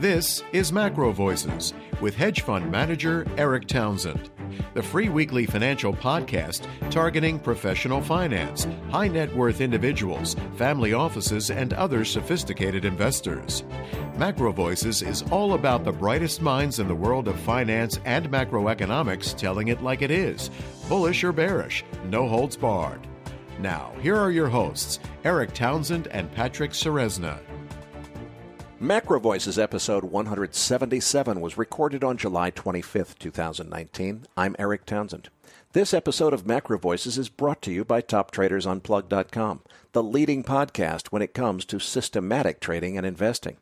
This is Macro Voices with hedge fund manager Erik Townsend, the free weekly financial podcast targeting professional finance, high net worth individuals, family offices, and other sophisticated investors. Macro Voices is all about the brightest minds in the world of finance and macroeconomics telling it like it is, bullish or bearish, no holds barred. Now, here are your hosts, Erik Townsend and Patrick Ceresna. MacroVoices episode 177 was recorded on July 25th, 2019. I'm Erik Townsend. This episode of MacroVoices is brought to you by TopTradersUnplugged.com, the leading podcast when it comes to systematic trading and investing.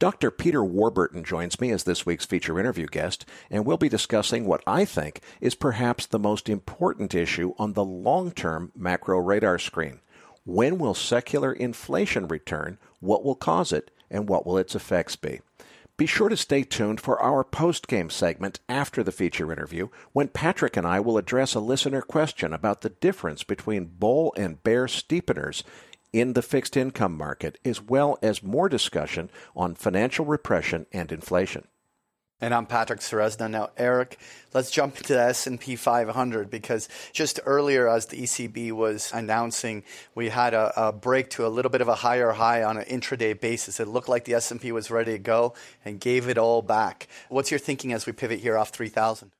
Dr. Peter Warburton joins me as this week's feature interview guest, and we'll be discussing what I think is perhaps the most important issue on the long-term macro radar screen. When will secular inflation return? What will cause it? And what will its effects be? Be sure to stay tuned for our post-game segment after the feature interview, when Patrick and I will address a listener question about the difference between bull and bear steepeners in the fixed income market, as well as more discussion on financial repression and inflation. And I'm Patrick Ceresna. Now, Erik, let's jump into the S&P 500 because just earlier as the ECB was announcing, we had a break to a little bit of a higher high on an intraday basis. It looked like the S&P was ready to go and gave it all back. What's your thinking as we pivot here off 3,000?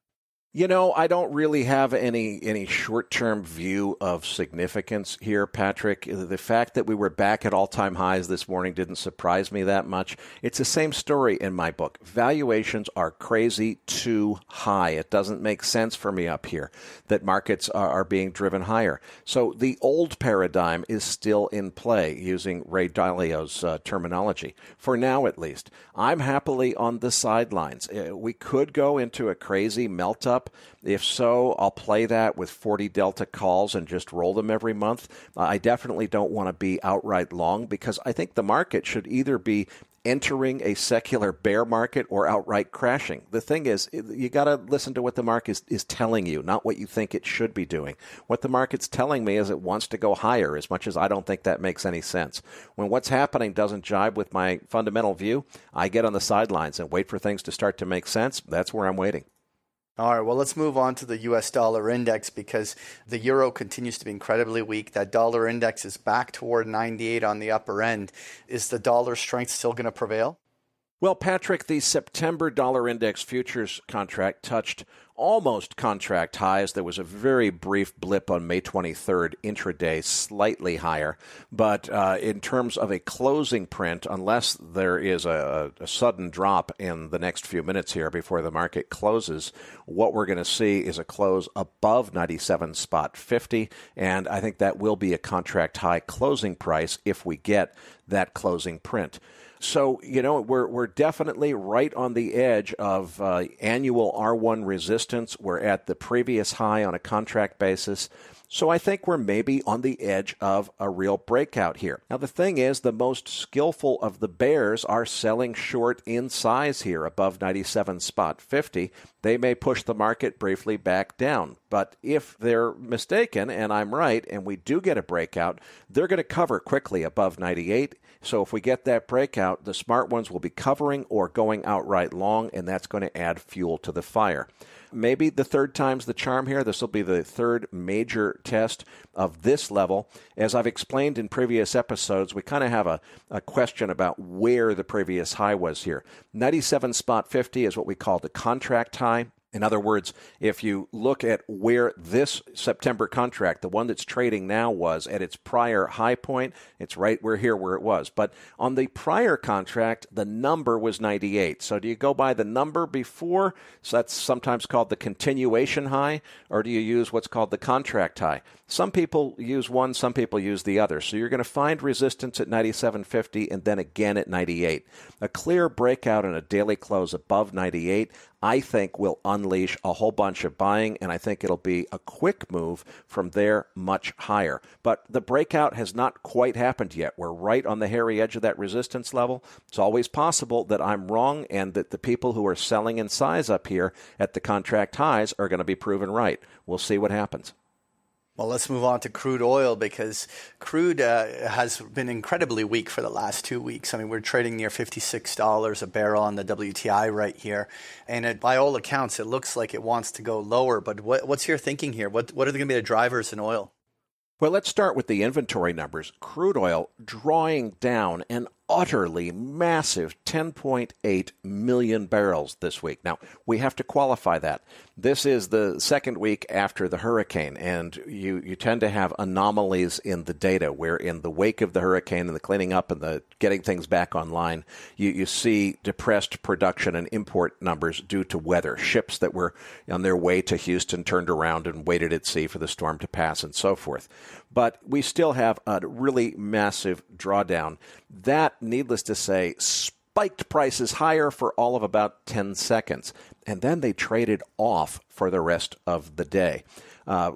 You know, I don't really have any short-term view of significance here, Patrick. The fact that we were back at all-time highs this morning didn't surprise me that much. It's the same story in my book. Valuations are crazy too high. It doesn't make sense for me up here that markets are being driven higher. So the old paradigm is still in play, using Ray Dalio's terminology, for now at least. I'm happily on the sidelines. We could go into a crazy melt-up. If so, I'll play that with 40 Delta calls and just roll them every month. I definitely don't want to be outright long because I think the market should either be entering a secular bear market or outright crashing. The thing is, you got to listen to what the market is telling you, not what you think it should be doing. What the market's telling me is it wants to go higher, as much as I don't think that makes any sense. When what's happening doesn't jibe with my fundamental view, I get on the sidelines and wait for things to start to make sense. That's where I'm waiting. All right, well, let's move on to the U.S. dollar index because the euro continues to be incredibly weak. That dollar index is back toward 98 on the upper end. Is the dollar strength still going to prevail? Well, Patrick, the September dollar index futures contract touched almost contract highs. There was a very brief blip on May 23rd, intraday, slightly higher. But in terms of a closing print, unless there is a sudden drop in the next few minutes here before the market closes, what we're going to see is a close above 97.50. And I think that will be a contract high closing price if we get that closing print. So, you know, we're definitely right on the edge of annual R1 resistance. We're at the previous high on a contract basis. So I think we're maybe on the edge of a real breakout here. Now, the thing is, the most skillful of the bears are selling short in size here above 97.50. They may push the market briefly back down. But if they're mistaken, and I'm right, and we do get a breakout, they're going to cover quickly above 98. So if we get that breakout, the smart ones will be covering or going outright long, and that's going to add fuel to the fire. Maybe the third time's the charm here. This will be the third major test of this level. As I've explained in previous episodes, we kind of have a question about where the previous high was here. 97.50 is what we call the contract high. In other words, if you look at where this September contract, the one that's trading now, was at its prior high point, it's right where it was. But on the prior contract, the number was 98. So do you go by the number before? So that's sometimes called the continuation high, or do you use what's called the contract high? Some people use one, some people use the other. So you're going to find resistance at 97.50 and then again at 98. A clear breakout and a daily close above 98, I think, will unleash a whole bunch of buying, and I think it'll be a quick move from there much higher. But the breakout has not quite happened yet. We're right on the hairy edge of that resistance level. It's always possible that I'm wrong and that the people who are selling in size up here at the contract highs are going to be proven right. We'll see what happens. Well, let's move on to crude oil, because crude has been incredibly weak for the last 2 weeks. I mean, we're trading near $56 a barrel on the WTI right here. And it, by all accounts, it looks like it wants to go lower. But what's your thinking here? What are going to be the drivers in oil? Well, let's start with the inventory numbers. Crude oil drawing down an utterly massive 10.8 million barrels this week. Now, we have to qualify that. This is the second week after the hurricane, and you tend to have anomalies in the data where in the wake of the hurricane and the cleaning up and the getting things back online, you see depressed production and import numbers due to weather. Ships that were on their way to Houston turned around and waited at sea for the storm to pass and so forth. But we still have a really massive drawdown. That, needless to say, spiked prices higher for all of about 10 seconds. And then they traded off for the rest of the day.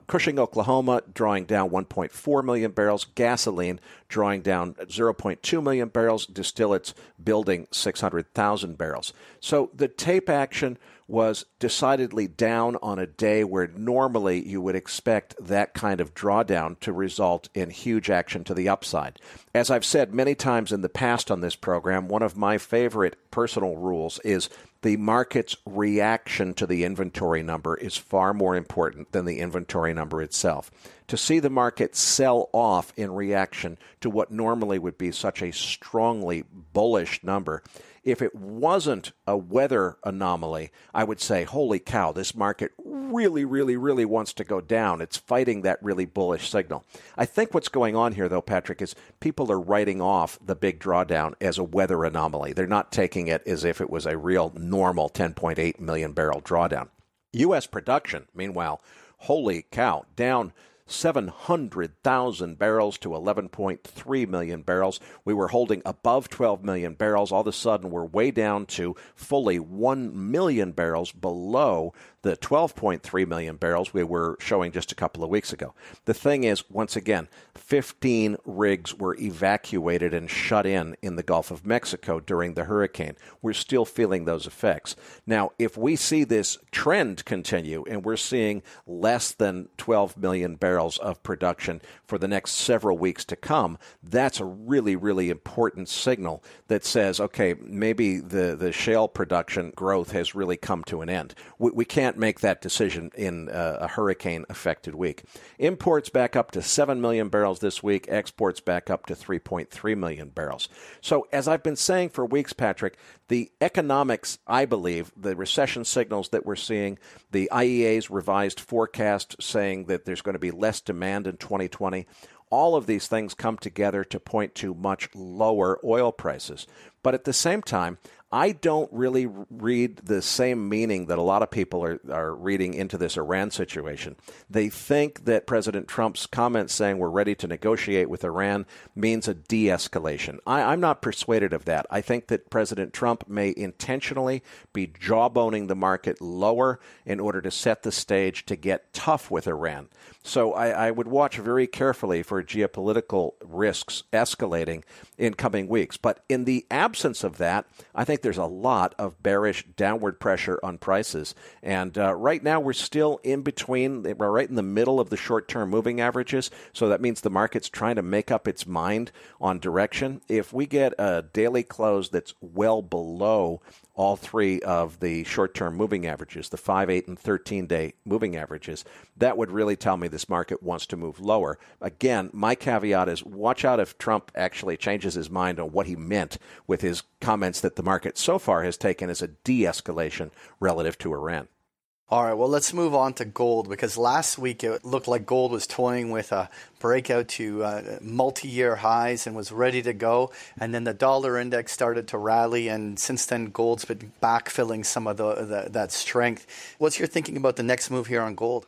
Cushing, Oklahoma, drawing down 1.4 million barrels. Gasoline drawing down 0.2 million barrels. Distillates building 600,000 barrels. So the tape action was decidedly down on a day where normally you would expect that kind of drawdown to result in huge action to the upside. As I've said many times in the past on this program, one of my favorite personal rules is the market's reaction to the inventory number is far more important than the inventory number itself. To see the market sell off in reaction to what normally would be such a strongly bullish number, if it wasn't a weather anomaly, I would say, holy cow, this market really, really, really wants to go down. It's fighting that really bullish signal. I think what's going on here, though, Patrick, is people are writing off the big drawdown as a weather anomaly. They're not taking it as if it was a real normal 10.8 million barrel drawdown. U.S. production, meanwhile, holy cow, down 700,000 barrels to 11.3 million barrels. We were holding above 12 million barrels. All of a sudden, we're way down to fully 1 million barrels below the 12.3 million barrels we were showing just a couple of weeks ago. The thing is, once again, 15 rigs were evacuated and shut in the Gulf of Mexico during the hurricane. We're still feeling those effects. Now, if we see this trend continue and we're seeing less than 12 million barrels of production for the next several weeks to come, that's a really, really important signal that says, okay, maybe the shale production growth has really come to an end. We can't make that decision in a hurricane-affected week. Imports back up to 7 million barrels this week. Exports back up to 3.3 million barrels. So as I've been saying for weeks, Patrick, the economics, I believe, the recession signals that we're seeing, the IEA's revised forecast saying that there's going to be less demand in 2020, all of these things come together to point to much lower oil prices. But at the same time, I don't really read the same meaning that a lot of people are reading into this Iran situation. They think that President Trump's comments saying we're ready to negotiate with Iran means a de-escalation. I'm not persuaded of that. I think that President Trump may intentionally be jawboning the market lower in order to set the stage to get tough with Iran. So I would watch very carefully for geopolitical risks escalating in coming weeks. But in the absence of that, I think there's a lot of bearish downward pressure on prices. And right now, we're still in between. We're right in the middle of the short-term moving averages. So that means the market's trying to make up its mind on direction. If we get a daily close that's well below all three of the short-term moving averages, the 5, 8, and 13-day moving averages, that would really tell me this market wants to move lower. Again, my caveat is watch out if Trump actually changes his mind on what he meant with his comments that the market so far has taken as a de-escalation relative to Iran. All right, well, let's move on to gold, because last week it looked like gold was toying with a breakout to multi-year highs and was ready to go. And then the dollar index started to rally, and since then gold's been backfilling some of that strength. What's your thinking about the next move here on gold?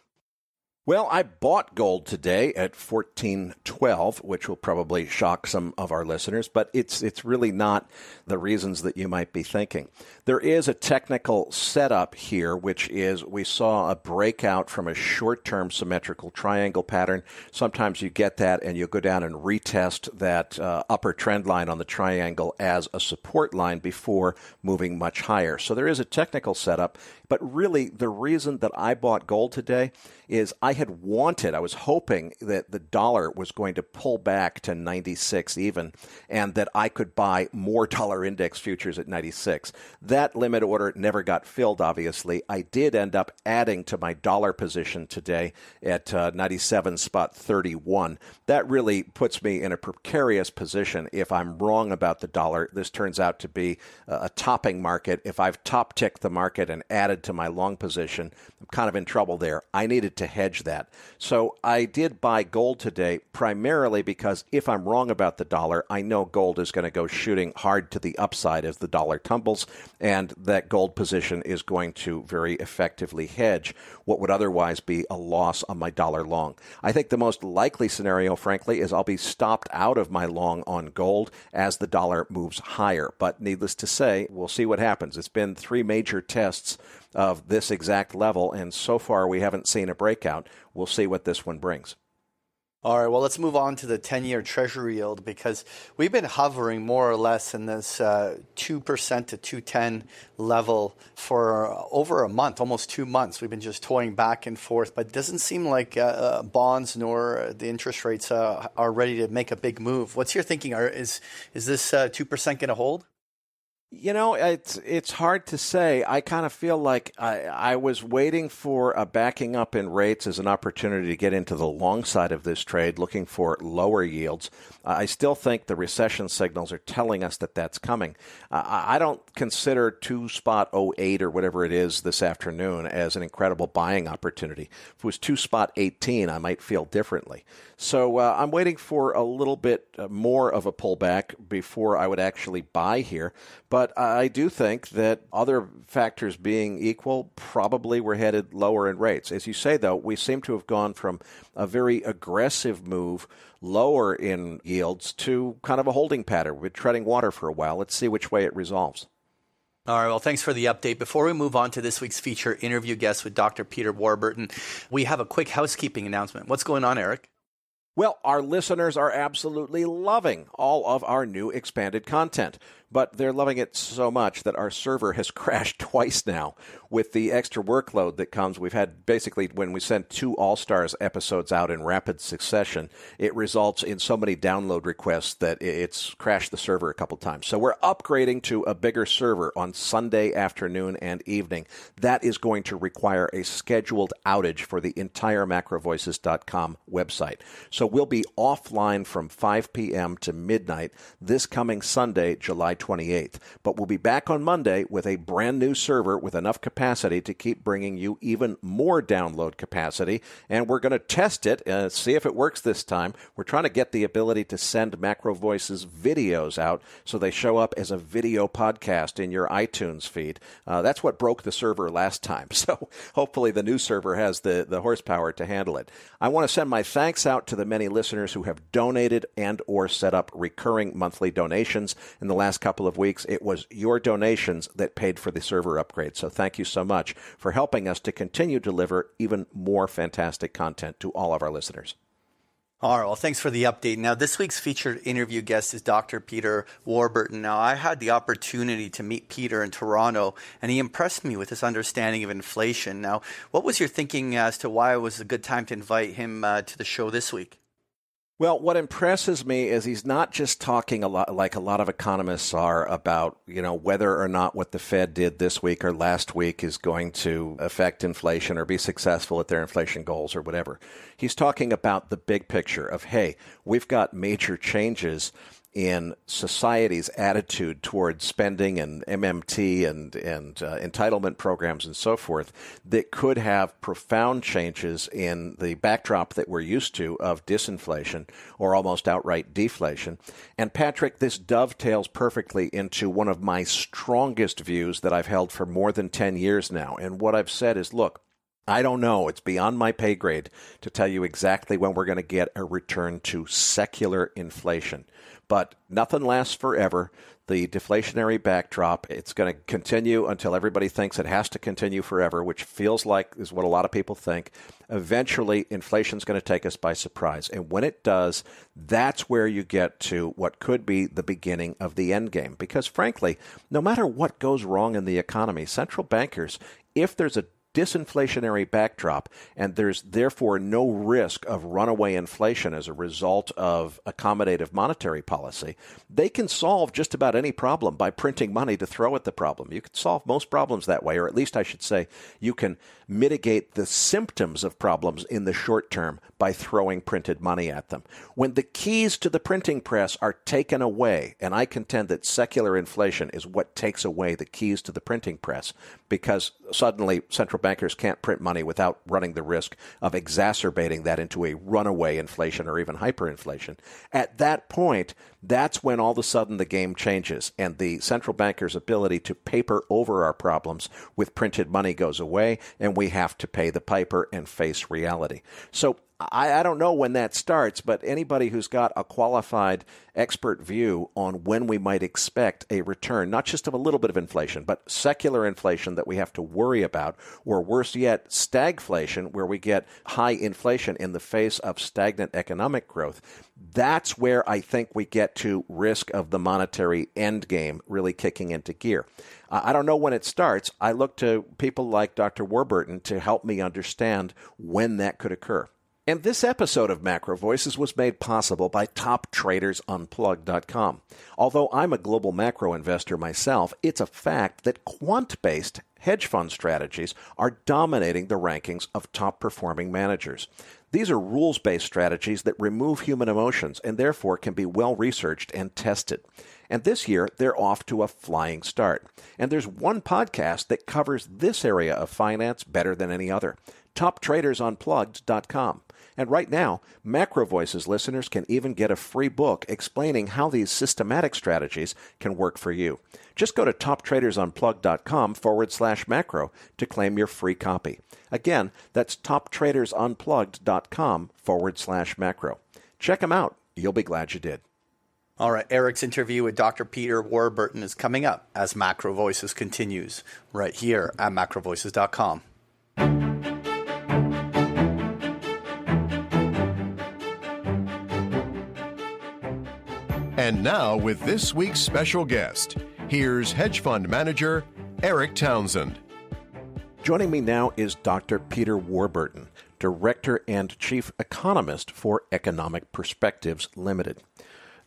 Well, I bought gold today at $14.12, which will probably shock some of our listeners, but it's really not the reasons that you might be thinking. There is a technical setup here, which is we saw a breakout from a short-term symmetrical triangle pattern. Sometimes you get that, and you'll go down and retest that upper trend line on the triangle as a support line before moving much higher. So there is a technical setup, but really the reason that I bought gold today is I I had wanted, I was hoping that the dollar was going to pull back to 96 even, and that I could buy more dollar index futures at 96. That limit order never got filled, obviously. I did end up adding to my dollar position today at 97.31. That really puts me in a precarious position if I'm wrong about the dollar. This turns out to be a topping market. If I've top-ticked the market and added to my long position, I'm kind of in trouble there. I needed to hedge that. So I did buy gold today primarily because if I'm wrong about the dollar, I know gold is going to go shooting hard to the upside as the dollar tumbles, and that gold position is going to very effectively hedge what would otherwise be a loss on my dollar long. I think the most likely scenario, frankly, is I'll be stopped out of my long on gold as the dollar moves higher. But needless to say, we'll see what happens. It's been three major tests of this exact level, and so far we haven't seen a breakout. We'll see what this one brings. All right, well, let's move on to the 10-year Treasury yield, because we've been hovering more or less in this 2% to 2.10 level for over a month, almost 2 months. We've been just toying back and forth, but it doesn't seem like bonds nor the interest rates are ready to make a big move. What's your thinking? Is this 2% going to hold? You know, it's hard to say. I kind of feel like I was waiting for a backing up in rates as an opportunity to get into the long side of this trade, looking for lower yields. I still think the recession signals are telling us that that's coming. I don't consider 2.08 or whatever it is this afternoon as an incredible buying opportunity. If it was 2.18, I might feel differently. So I'm waiting for a little bit more of a pullback before I would actually buy here. But I do think that other factors being equal, probably we're headed lower in rates. As you say, though, we seem to have gone from a very aggressive move lower in yields to kind of a holding pattern. We're treading water for a while. Let's see which way it resolves. All right, well, thanks for the update. Before we move on to this week's feature interview guest with Dr. Peter Warburton, we have a quick housekeeping announcement. What's going on, Eric? Well, our listeners are absolutely loving all of our new expanded content, but they're loving it so much that our server has crashed twice now with the extra workload that comes. We've had basically when we send two All-Stars episodes out in rapid succession, it results in so many download requests that it's crashed the server a couple times. So we're upgrading to a bigger server on Sunday afternoon and evening. That is going to require a scheduled outage for the entire MacroVoices.com website. So we'll be offline from 5 p.m. to midnight this coming Sunday, July 28th. But we'll be back on Monday with a brand new server with enough capacity to keep bringing you even more download capacity. And we're going to test it and see if it works this time. We're trying to get the ability to send Macro Voices videos out so they show up as a video podcast in your iTunes feed. That's what broke the server last time. So hopefully the new server has the horsepower to handle it. I want to send my thanks out to the many listeners who have donated and or set up recurring monthly donations in the last couple of weeks. It was your donations that paid for the server upgrade. So thank you so much for helping us to continue to deliver even more fantastic content to all of our listeners. All right, well, thanks for the update. Now, this week's featured interview guest is Dr. Peter Warburton. Now, I had the opportunity to meet Peter in Toronto, and he impressed me with his understanding of inflation. Now, what was your thinking as to why it was a good time to invite him to the show this week? Well, what impresses me is he's not just talking a lot like a lot of economists are about, you know, whether or not what the Fed did this week or last week is going to affect inflation or be successful at their inflation goals or whatever. He's talking about the big picture of, hey, we've got major changes in society's attitude towards spending and MMT and entitlement programs and so forth that could have profound changes in the backdrop that we're used to of disinflation or almost outright deflation. And Patrick, this dovetails perfectly into one of my strongest views that I've held for more than 10 years now. And what I've said is, look, I don't know. It's beyond my pay grade to tell you exactly when we're going to get a return to secular inflation. But nothing lasts forever. The deflationary backdrop, it's going to continue until everybody thinks it has to continue forever, which feels like is what a lot of people think. Eventually, inflation's going to take us by surprise. And when it does, that's where you get to what could be the beginning of the end game. Because frankly, no matter what goes wrong in the economy, central bankers, if there's a disinflationary backdrop, and there's therefore no risk of runaway inflation as a result of accommodative monetary policy, they can solve just about any problem by printing money to throw at the problem. You can solve most problems that way, or at least I should say you can mitigate the symptoms of problems in the short term by throwing printed money at them. When the keys to the printing press are taken away, and I contend that secular inflation is what takes away the keys to the printing press, because suddenly central bankers can't print money without running the risk of exacerbating that into a runaway inflation or even hyperinflation. At that point, that's when all of a sudden the game changes and the central banker's ability to paper over our problems with printed money goes away, and we have to pay the piper and face reality. So I don't know when that starts, but anybody who's got a qualified expert view on when we might expect a return, not just of a little bit of inflation, but secular inflation that we have to worry about, or worse yet, stagflation, where we get high inflation in the face of stagnant economic growth, that's where I think we get to risk of the monetary endgame really kicking into gear. I don't know when it starts. I look to people like Dr. Warburton to help me understand when that could occur. And this episode of Macro Voices was made possible by TopTradersUnplugged.com. Although I'm a global macro investor myself, it's a fact that quant-based hedge fund strategies are dominating the rankings of top-performing managers. These are rules-based strategies that remove human emotions and therefore can be well-researched and tested. And this year, they're off to a flying start. And there's one podcast that covers this area of finance better than any other, TopTradersUnplugged.com. And right now, Macro Voices listeners can even get a free book explaining how these systematic strategies can work for you. Just go to TopTradersUnplugged.com/macro to claim your free copy. Again, that's TopTradersUnplugged.com/macro. Check them out. You'll be glad you did. All right, Erik's interview with Dr. Peter Warburton is coming up as Macro Voices continues right here at MacroVoices.com. And now, with this week's special guest, here's hedge fund manager Erik Townsend. Joining me now is Dr. Peter Warburton, Director and Chief Economist for Economic Perspectives Limited.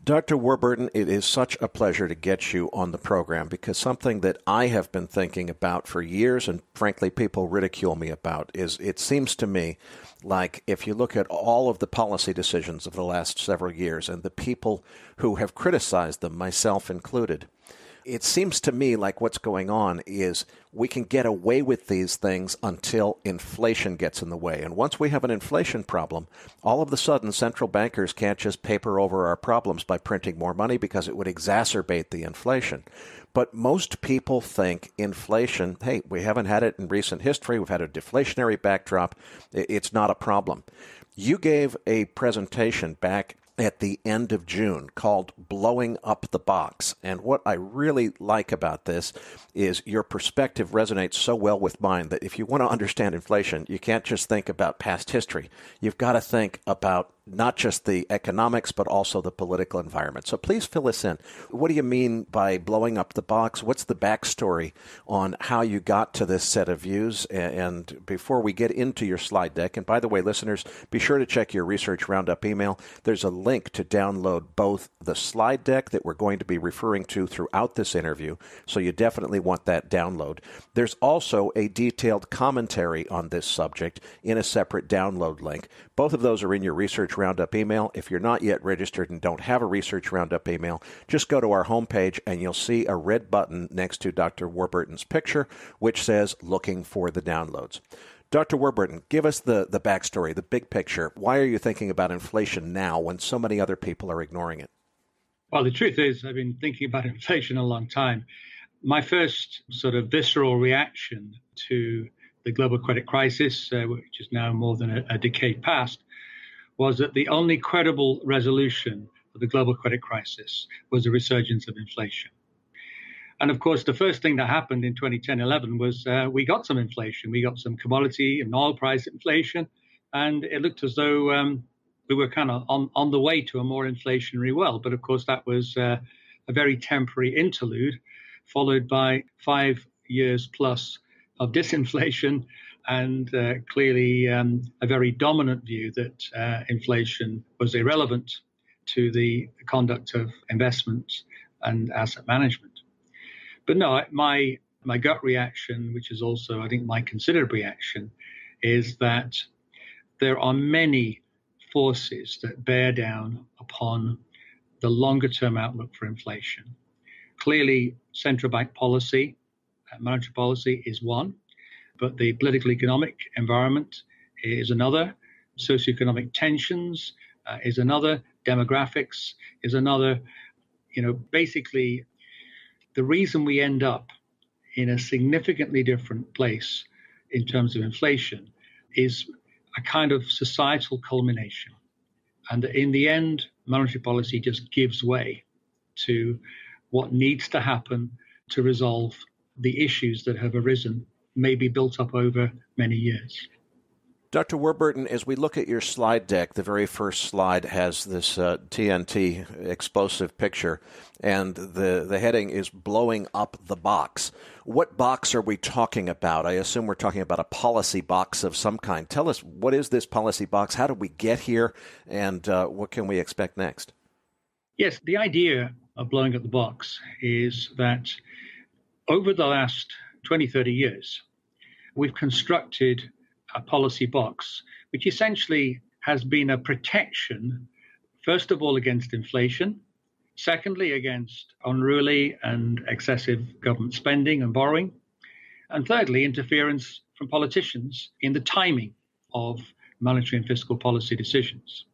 Dr. Warburton, it is such a pleasure to get you on the program, because something that I have been thinking about for years, and frankly people ridicule me about, is it seems to me like if you look at all of the policy decisions of the last several years and the people who have criticized them, myself included, it seems to me like what's going on is we can get away with these things until inflation gets in the way. And once we have an inflation problem, all of a sudden central bankers can't just paper over our problems by printing more money, because it would exacerbate the inflation. But most people think inflation, hey, we haven't had it in recent history. We've had a deflationary backdrop. It's not a problem. You gave a presentation back at the end of June called Blowing Up the Box. And what I really like about this is your perspective resonates so well with mine that if you want to understand inflation, you can't just think about past history. You've got to think about not just the economics, but also the political environment. So please fill us in. What do you mean by blowing up the box? What's the backstory on how you got to this set of views? And before we get into your slide deck, and by the way, listeners, be sure to check your Research Roundup email. There's a link to download both the slide deck that we're going to be referring to throughout this interview, so you definitely want that download. There's also a detailed commentary on this subject in a separate download link. Both of those are in your Research Roundup email. If you're not yet registered and don't have a Research Roundup email, just go to our homepage and you'll see a red button next to Dr. Warburton's picture, which says looking for the downloads. Dr. Warburton, give us the backstory, the big picture. Why are you thinking about inflation now when so many other people are ignoring it? Well, the truth is I've been thinking about inflation a long time. My first sort of visceral reaction to the global credit crisis, which is now more than a decade past, was that the only credible resolution of the global credit crisis was the resurgence of inflation. And of course, the first thing that happened in 2010-11 was we got some inflation. We got some commodity and oil price inflation, and it looked as though we were kind of on the way to a more inflationary world. But of course, that was a very temporary interlude, followed by 5 years plus of disinflation and clearly a very dominant view that inflation was irrelevant to the conduct of investment and asset management. But no, my gut reaction, which is also, I think, my considered reaction, is that there are many forces that bear down upon the longer-term outlook for inflation. Clearly, central bank policy, monetary policy is one, but the political economic environment is another, socioeconomic tensions is another, demographics is another. You know, basically, the reason we end up in a significantly different place in terms of inflation is a kind of societal culmination. And in the end, monetary policy just gives way to what needs to happen to resolve the issues that have arisen, maybe built up over many years. Dr. Warburton, as we look at your slide deck, the very first slide has this TNT explosive picture, and the heading is Blowing Up the Box. What box are we talking about? I assume we're talking about a policy box of some kind. Tell us, what is this policy box? How did we get here? And what can we expect next? Yes, the idea of blowing up the box is that over the last 20, 30 years, we've constructed a policy box, which essentially has been a protection, first of all, against inflation, secondly, against unruly and excessive government spending and borrowing, and thirdly, interference from politicians in the timing of monetary and fiscal policy decisions.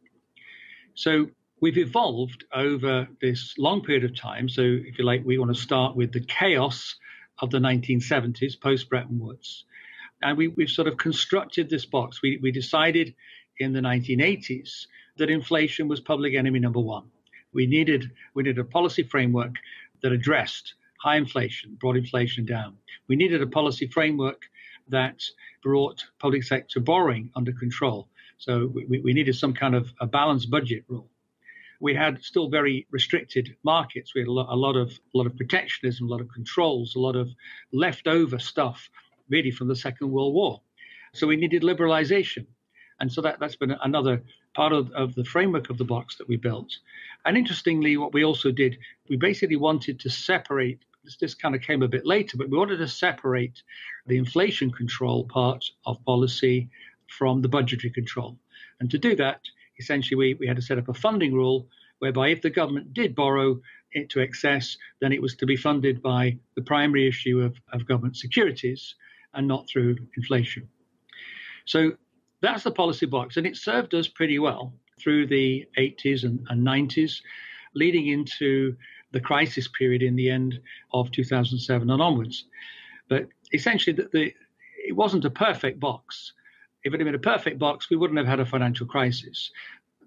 So we've evolved over this long period of time. So if you like, we want to start with the chaos of the 1970s, post-Bretton Woods. And we've sort of constructed this box. We decided in the 1980s that inflation was public enemy number one. We needed a policy framework that addressed high inflation, brought inflation down. We needed a policy framework that brought public sector borrowing under control. So we needed some kind of a balanced budget rule. We had still very restricted markets. We had a lot of protectionism, a lot of controls, a lot of leftover stuff really from the Second World War. So we needed liberalization. And so that's been another part of the framework of the box that we built. And interestingly, what we also did, we basically wanted to separate, this kind of came a bit later, but we wanted to separate the inflation control part of policy from the budgetary control. And to do that, essentially, we had to set up a funding rule whereby if the government did borrow it to excess, then it was to be funded by the primary issue of government securities, and not through inflation. So that's the policy box, and it served us pretty well through the 80s and 90s, leading into the crisis period in the end of 2007 and onwards. But essentially, it wasn't a perfect box. If it had been a perfect box, we wouldn't have had a financial crisis.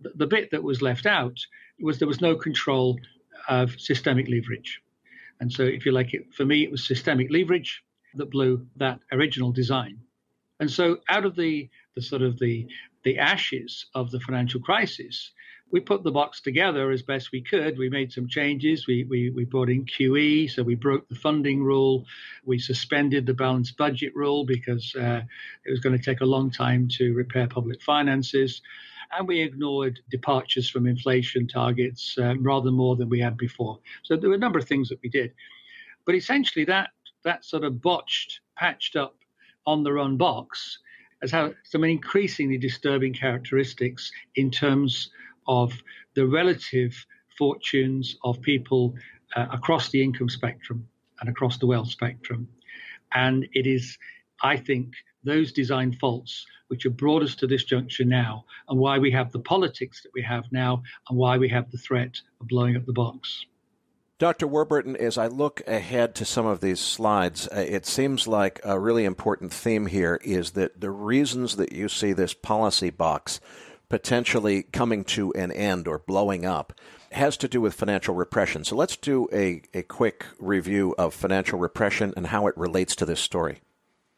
The bit that was left out was there was no control of systemic leverage. And so, if you like, for me, it was systemic leverage that blew that original design. And so out of the ashes of the financial crisis, we put the box together as best we could. We made some changes. We brought in QE, so we broke the funding rule. We suspended the balanced budget rule because it was going to take a long time to repair public finances. And we ignored departures from inflation targets rather more than we had before. So there were a number of things that we did. But essentially that sort of botched, patched up on the run box has had some increasingly disturbing characteristics in terms of the relative fortunes of people across the income spectrum and across the wealth spectrum. And it is, I think, those design faults which have brought us to this juncture now and why we have the politics that we have now and why we have the threat of blowing up the box. Dr. Warburton, as I look ahead to some of these slides, it seems like a really important theme here is that the reasons that you see this policy box potentially coming to an end or blowing up has to do with financial repression. So let's do a quick review of financial repression and how it relates to this story.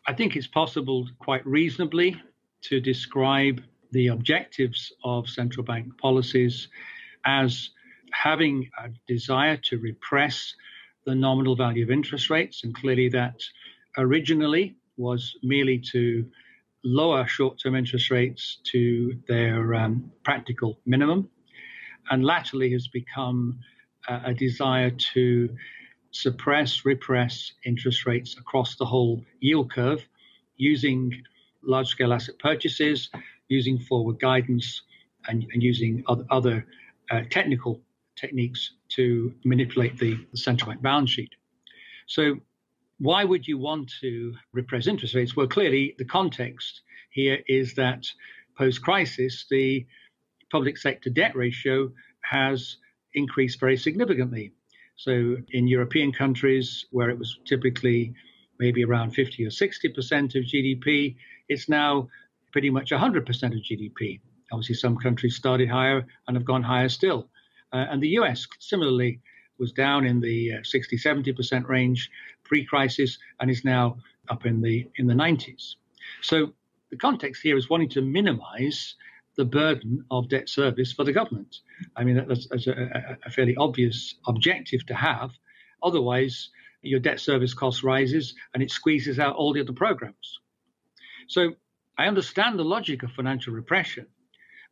I think it's possible quite reasonably to describe the objectives of central bank policies as having a desire to repress the nominal value of interest rates. And clearly that originally was merely to lower short-term interest rates to their practical minimum, and latterly has become a desire to repress interest rates across the whole yield curve using large-scale asset purchases, using forward guidance, and using other technical techniques to manipulate the central bank balance sheet. So why would you want to repress interest rates? Well, clearly the context here is that post-crisis, the public sector debt ratio has increased very significantly. So in European countries where it was typically maybe around 50 or 60% of GDP, it's now pretty much 100% of GDP. Obviously, some countries started higher and have gone higher still. And the US, similarly, was down in the 60, 70% range pre-crisis and is now up in the 90s. So the context here is wanting to minimize the burden of debt service for the government. I mean, that's a fairly obvious objective to have. Otherwise, your debt service cost rises and it squeezes out all the other programs. So I understand the logic of financial repression,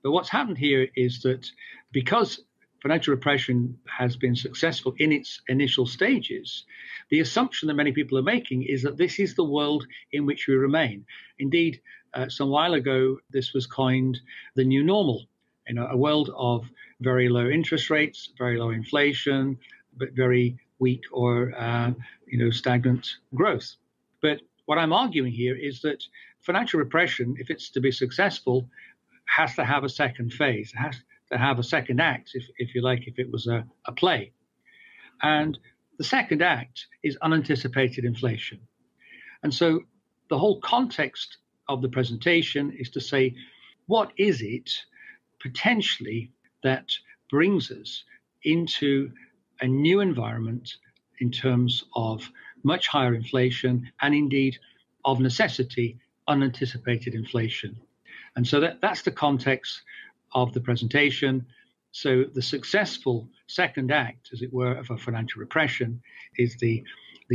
but what's happened here is that because financial repression has been successful in its initial stages, the assumption that many people are making is that this is the world in which we remain. Indeed, some while ago, this was coined the new normal, you know, a world of very low interest rates, very low inflation, but very weak or stagnant growth. But what I'm arguing here is that financial repression, if it's to be successful, has to have a second phase. It has to have a second act, if you like, if it was a play. And the second act is unanticipated inflation. And so the whole context of the presentation is to say, what is it potentially that brings us into a new environment in terms of much higher inflation and indeed, of necessity, unanticipated inflation? And so that's the context of the presentation. So the successful second act, as it were, of a financial repression is the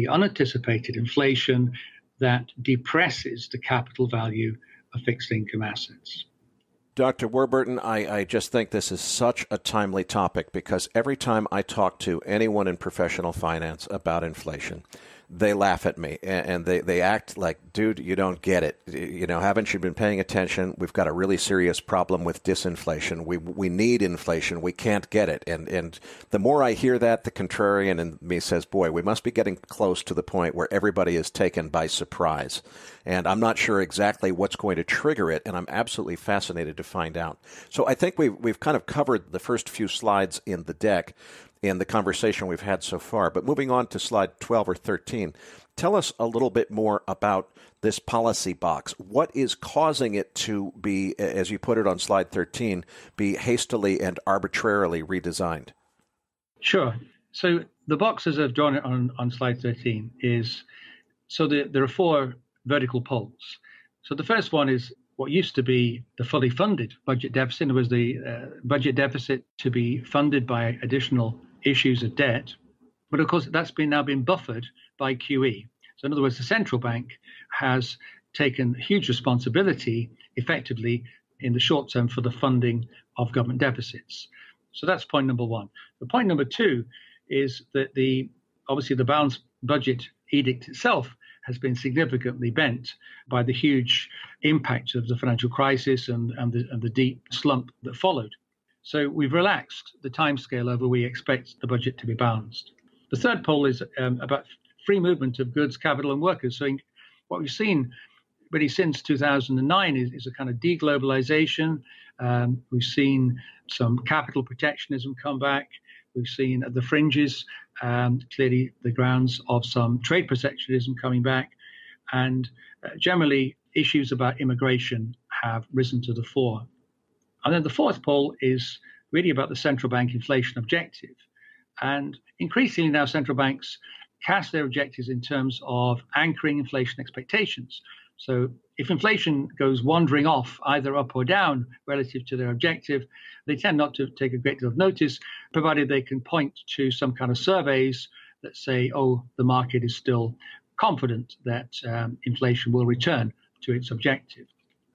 unanticipated inflation that depresses the capital value of fixed income assets. Dr. Warburton, I just think this is such a timely topic because every time I talk to anyone in professional finance about inflation, they laugh at me and they act like, dude, you don't get it. You know, haven't you been paying attention? We've got a really serious problem with disinflation. We need inflation. We can't get it. And the more I hear that, the contrarian in me says, boy, we must be getting close to the point where everybody is taken by surprise. And I'm not sure exactly what's going to trigger it. And I'm absolutely fascinated to find out. So I think we've kind of covered the first few slides in the deck in the conversation we've had so far. But moving on to slide 12 or 13, tell us a little bit more about this policy box. What is causing it to be, as you put it on slide 13, be hastily and arbitrarily redesigned? Sure. So the box, as I've drawn it on slide 13, is, so there are four vertical poles. So the first one is what used to be the fully funded budget deficit. It was the budget deficit to be funded by additional issues of debt. But of course, that's now been buffered by QE. So in other words, the central bank has taken huge responsibility effectively in the short term for the funding of government deficits. So that's point number one. The point number two is that obviously the balanced budget edict itself has been significantly bent by the huge impact of the financial crisis and the deep slump that followed. So we've relaxed the timescale over we expect the budget to be balanced. The third pole is about free movement of goods, capital, and workers. So what we've seen really since 2009 is a kind of deglobalization. We've seen some capital protectionism come back. We've seen at the fringes, clearly the grounds of some trade protectionism coming back. And generally, issues about immigration have risen to the fore. And then the fourth pole is really about the central bank inflation objective. And increasingly now, central banks cast their objectives in terms of anchoring inflation expectations. So if inflation goes wandering off either up or down relative to their objective, they tend not to take a great deal of notice, provided they can point to some kind of surveys that say, oh, the market is still confident that inflation will return to its objective.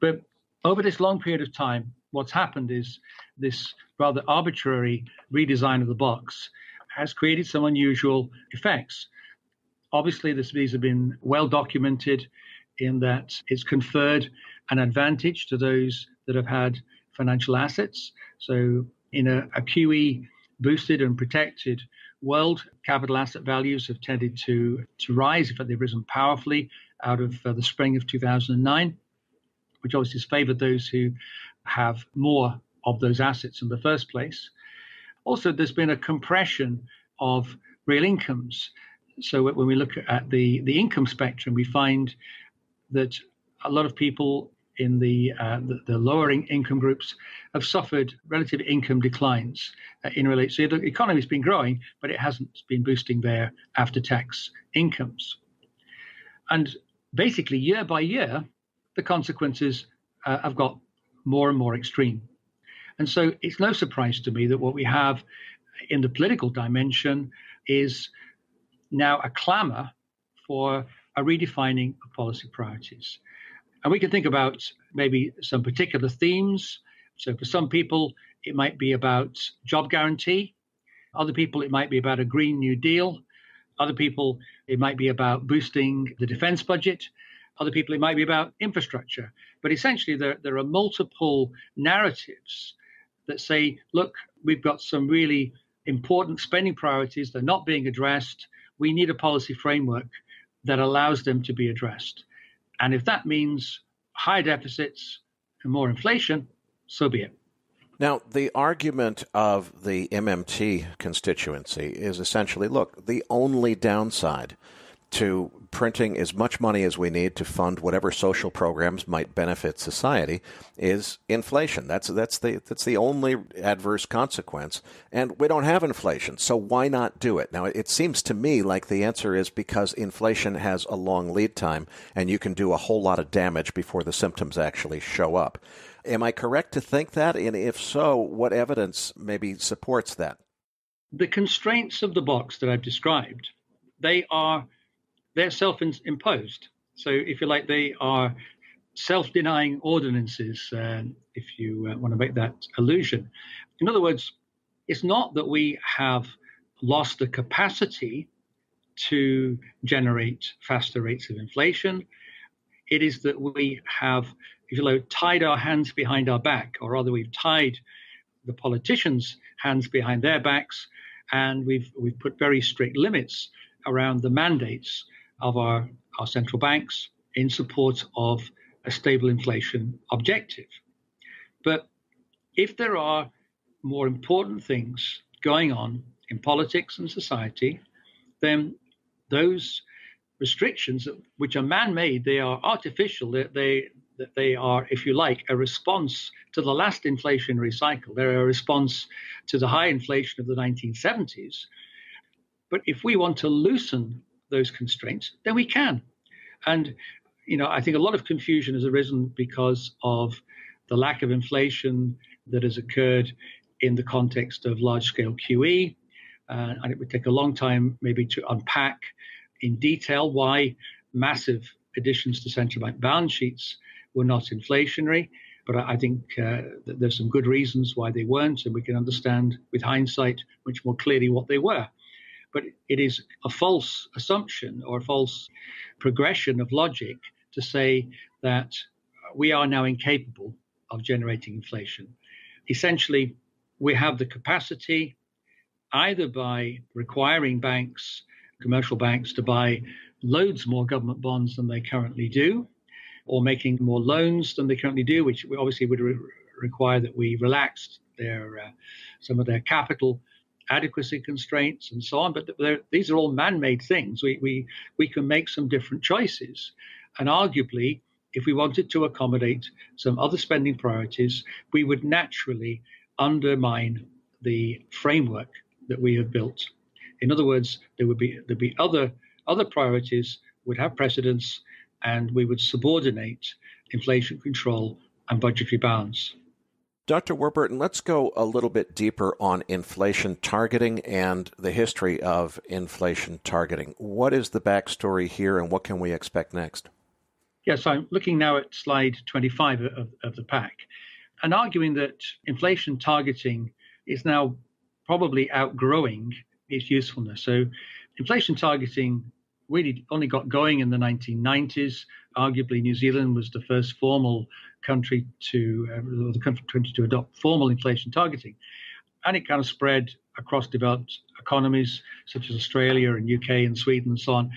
But over this long period of time, what's happened is this rather arbitrary redesign of the box has created some unusual effects. Obviously, these have been well documented in that it's conferred an advantage to those that have had financial assets. So in a QE boosted and protected world, capital asset values have tended to rise. In fact, they've risen powerfully out of the spring of 2009, which obviously has favored those who have more of those assets in the first place. Also, there's been a compression of real incomes. So when we look at the income spectrum, we find that a lot of people in the lower income groups have suffered relative income declines in relation. So the economy's been growing, but it hasn't been boosting their after-tax incomes. And basically, year by year, the consequences have got more and more extreme. And so it's no surprise to me that what we have in the political dimension is now a clamour for a redefining of policy priorities. And we can think about maybe some particular themes. So for some people, it might be about job guarantee. Other people, it might be about a Green New Deal. Other people, it might be about boosting the defence budget. Other people, it might be about infrastructure. But essentially, there are multiple narratives that say, look, we've got some really important spending priorities. They're not being addressed. We need a policy framework that allows them to be addressed. And if that means higher deficits and more inflation, so be it. Now, the argument of the MMT constituency is essentially, look, the only downside to printing as much money as we need to fund whatever social programs might benefit society is inflation. That's the only adverse consequence, and we don't have inflation, so why not do it? Now, it seems to me like the answer is because inflation has a long lead time, and you can do a whole lot of damage before the symptoms actually show up. Am I correct to think that? And if so, what evidence maybe supports that? The constraints of the box that I've described, they're self-imposed. So if you like, they are self-denying ordinances, if you want to make that allusion. In other words, it's not that we have lost the capacity to generate faster rates of inflation. It is that we have, if you like, tied our hands behind our back, or rather we've tied the politicians' hands behind their backs, and we've put very strict limits around the mandates of our central banks in support of a stable inflation objective. But if there are more important things going on in politics and society, then those restrictions, which are man-made, they are artificial, they are, if you like, a response to the last inflationary cycle. They're a response to the high inflation of the 1970s. But if we want to loosen those constraints, then we can. And, you know, I think a lot of confusion has arisen because of the lack of inflation that has occurred in the context of large-scale QE. And it would take a long time maybe to unpack in detail why massive additions to central bank balance sheets were not inflationary. But I think that there's some good reasons why they weren't, and we can understand with hindsight much more clearly what they were. But it is a false assumption or a false progression of logic to say that we are now incapable of generating inflation. Essentially, we have the capacity either by requiring banks, commercial banks, to buy loads more government bonds than they currently do, or making more loans than they currently do, which obviously would require that we relaxed some of their capital adequacy constraints and so on, but these are all man-made things. We can make some different choices, and arguably, if we wanted to accommodate some other spending priorities, we would naturally undermine the framework that we have built. In other words, there'd be other priorities would have precedence, and we would subordinate inflation control and budgetary balance. Dr. Warburton, let's go a little bit deeper on inflation targeting and the history of inflation targeting. What is the backstory here, and what can we expect next? Yeah, so I'm looking now at slide 25 of the pack and arguing that inflation targeting is now probably outgrowing its usefulness. So inflation targeting really only got going in the 1990s. Arguably, New Zealand was the first formal country to adopt formal inflation targeting. And it kind of spread across developed economies such as Australia and UK and Sweden and so on.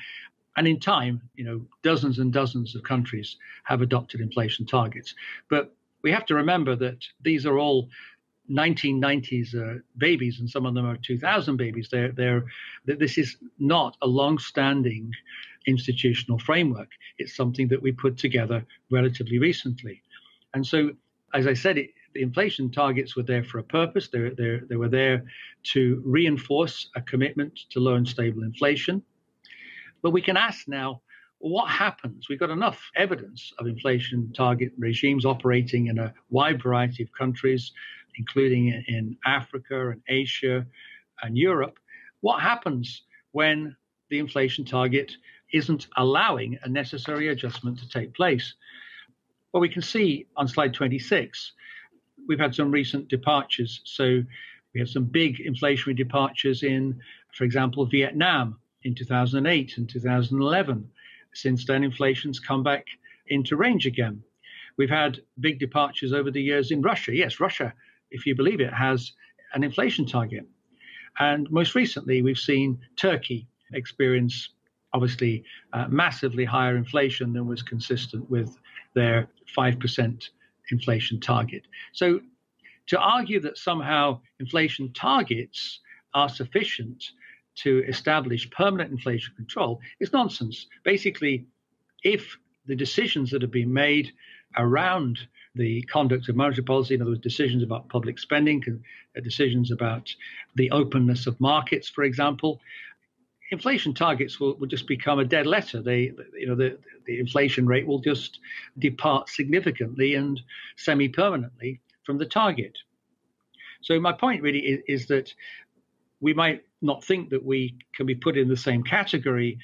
And in time, you know, dozens and dozens of countries have adopted inflation targets. But we have to remember that these are all 1990s babies, and some of them are 2000 babies. This is not a long-standing institutional framework. It's something that we put together relatively recently. And so, as I said, the inflation targets were there for a purpose. They were there to reinforce a commitment to low and stable inflation. But we can ask now, what happens? We've got enough evidence of inflation target regimes operating in a wide variety of countries, including in Africa and Asia and Europe. What happens when the inflation target isn't allowing a necessary adjustment to take place? Well, we can see on slide 26, we've had some recent departures. So we have some big inflationary departures in, for example, Vietnam in 2008 and 2011. Since then, inflation's come back into range again. We've had big departures over the years in Russia. Yes, Russia, if you believe it, has an inflation target. And most recently, we've seen Turkey experience, obviously, massively higher inflation than was consistent with their 5% inflation target. So to argue that somehow inflation targets are sufficient to establish permanent inflation control is nonsense. Basically, if the decisions that have been made around the conduct of monetary policy, in other words, decisions about public spending, decisions about the openness of markets, for example, inflation targets will just become a dead letter. The inflation rate will just depart significantly and semi-permanently from the target. So my point really is that we might not think that we can be put in the same category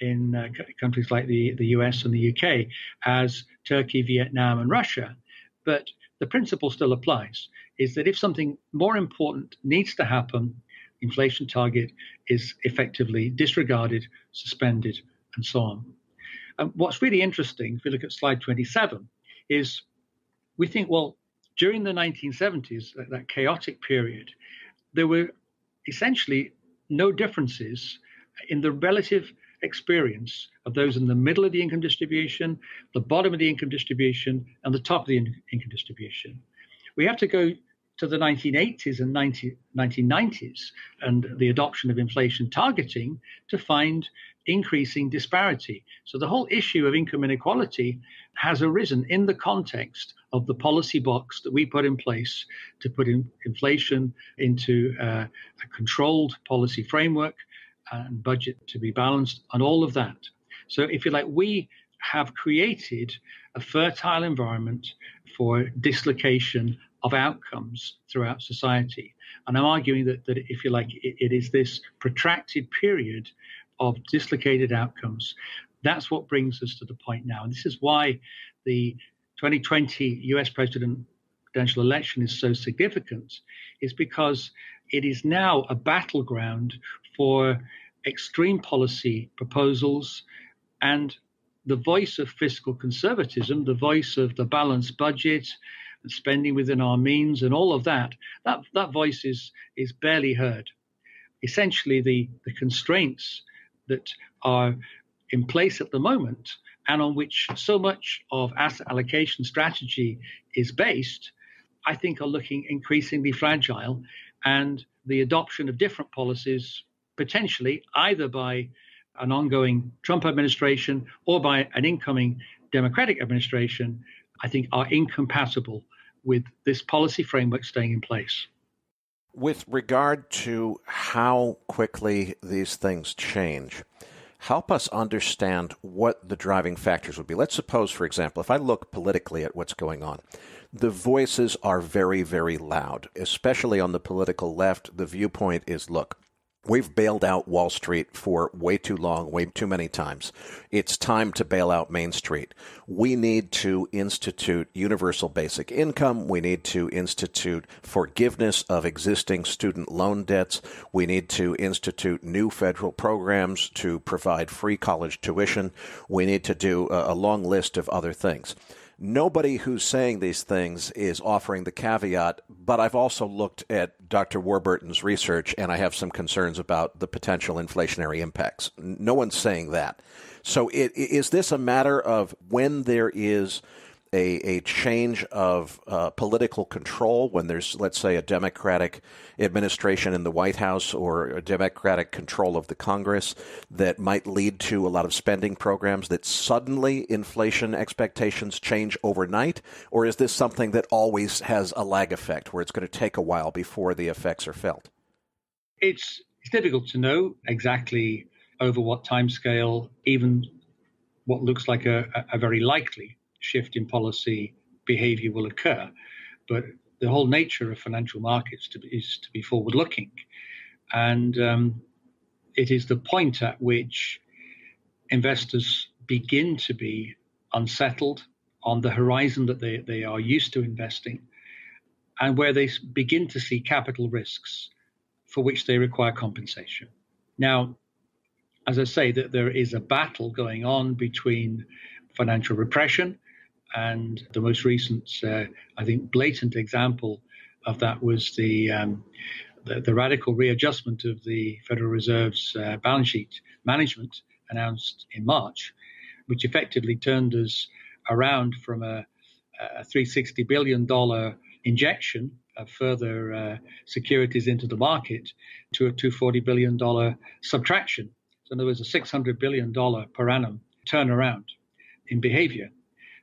in countries like the US and the UK as Turkey, Vietnam and Russia. But the principle still applies, is that if something more important needs to happen, inflation target is effectively disregarded, suspended and so on. And what's really interesting, if you look at slide 27, is we think, well, during the 1970s, that chaotic period, there were essentially no differences in the relative experience of those in the middle of the income distribution, the bottom of the income distribution, and the top of the income distribution. We have to go to the 1980s and 1990s and the adoption of inflation targeting to find increasing disparity. So the whole issue of income inequality has arisen in the context of the policy box that we put in place to put in inflation into a controlled policy framework and budget to be balanced and all of that. So if you like, we have created a fertile environment for dislocation of outcomes throughout society. And I'm arguing that if you like, it is this protracted period of dislocated outcomes. That's what brings us to the point now. And this is why the 2020 US presidential election is so significant, is because it is now a battleground for extreme policy proposals and the voice of fiscal conservatism, the voice of the balanced budget, spending within our means and all of that, that voice is barely heard. Essentially, the constraints that are in place at the moment and on which so much of asset allocation strategy is based, I think are looking increasingly fragile. And the adoption of different policies, potentially either by an ongoing Trump administration or by an incoming Democratic administration, I think are incompatible with this policy framework staying in place. With regard to how quickly these things change, help us understand what the driving factors would be. Let's suppose, for example, if I look politically at what's going on, the voices are very, very loud, especially on the political left. The viewpoint is, look, We've bailed out Wall Street for way too long, way too many times. It's time to bail out Main Street. We need to institute universal basic income. We need to institute forgiveness of existing student loan debts. We need to institute new federal programs to provide free college tuition. We need to do a long list of other things. Nobody who's saying these things is offering the caveat, but I've also looked at Dr. Warburton's research, and I have some concerns about the potential inflationary impacts. No one's saying that. So is this a matter of when there is a change of political control, when there's, let's say, a Democratic administration in the White House or a Democratic control of the Congress that might lead to a lot of spending programs, that suddenly inflation expectations change overnight? Or is this something that always has a lag effect where it's going to take a while before the effects are felt? It's difficult to know exactly over what timescale, even what looks like a very likely shift in policy behavior will occur. But the whole nature of financial markets is to be forward-looking. And it is the point at which investors begin to be unsettled on the horizon that they are used to investing, and where they begin to see capital risks for which they require compensation. Now, as I say, that there is a battle going on between financial repression, and the most recent, I think, blatant example of that was the radical readjustment of the Federal Reserve's balance sheet management announced in March, which effectively turned us around from a $360 billion injection of further securities into the market to a $240 billion subtraction. So there was a $600 billion per annum turnaround in behavior.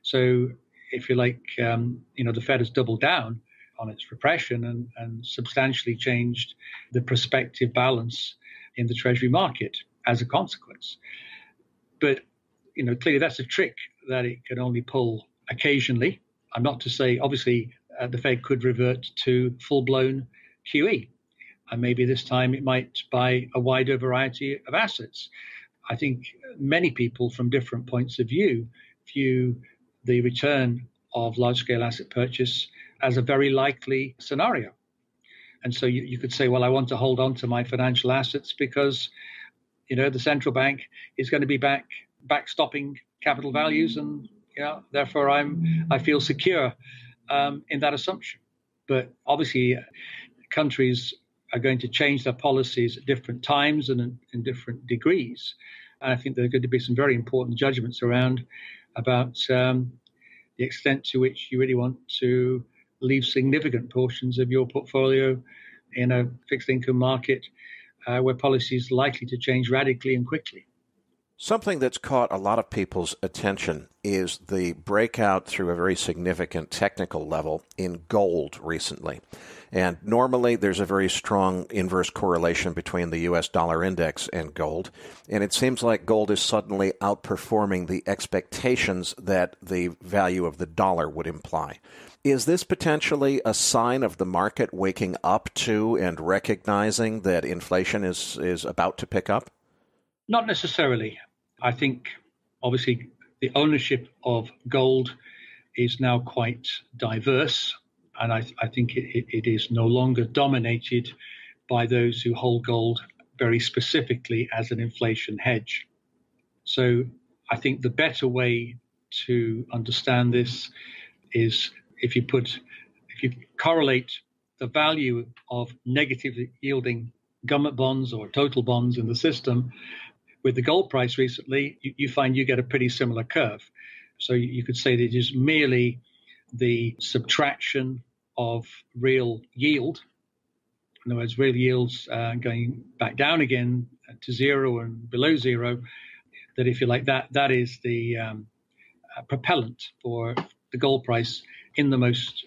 So, if you like, the Fed has doubled down on its repression and substantially changed the prospective balance in the Treasury market as a consequence. But, clearly that's a trick that it can only pull occasionally. I'm not to say, obviously, the Fed could revert to full-blown QE. And maybe this time it might buy a wider variety of assets. I think many people from different points of view view the return of large-scale asset purchase as a very likely scenario. And so you could say, well, I want to hold on to my financial assets because, the central bank is going to be backstopping capital values, and therefore I feel secure in that assumption. But obviously, countries are going to change their policies at different times and in different degrees. And I think there are going to be some very important judgments around about the extent to which you really want to leave significant portions of your portfolio in a fixed income market where policy is likely to change radically and quickly. Something that's caught a lot of people's attention is the breakout through a very significant technical level in gold recently. And normally there's a very strong inverse correlation between the U.S. dollar index and gold. And it seems like gold is suddenly outperforming the expectations that the value of the dollar would imply. Is this potentially a sign of the market waking up to and recognizing that inflation is about to pick up? Not necessarily. I think, obviously, the ownership of gold is now quite diverse, and I think it is no longer dominated by those who hold gold very specifically as an inflation hedge. So I think the better way to understand this is if you correlate the value of negatively yielding government bonds or total bonds in the system with the gold price recently, you find you get a pretty similar curve. So you could say that it is merely the subtraction of real yield. In other words, real yields going back down again to zero and below zero, that if you like, that is the propellant for the gold price in the most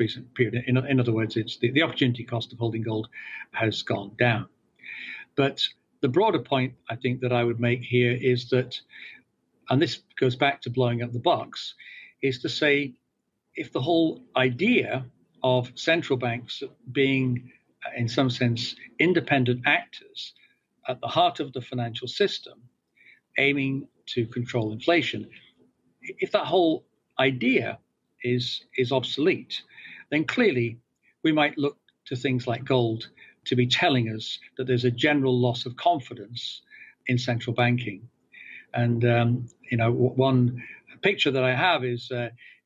recent period. In other words, it's the opportunity cost of holding gold has gone down. But the broader point I think that I would make here is that, and this goes back to blowing up the box, is to say if the whole idea of central banks being in some sense, independent actors at the heart of the financial system aiming to control inflation. If that whole idea is obsolete, then clearly we might look to things like gold to be telling us that there's a general loss of confidence in central banking. And, you know, one picture that I have is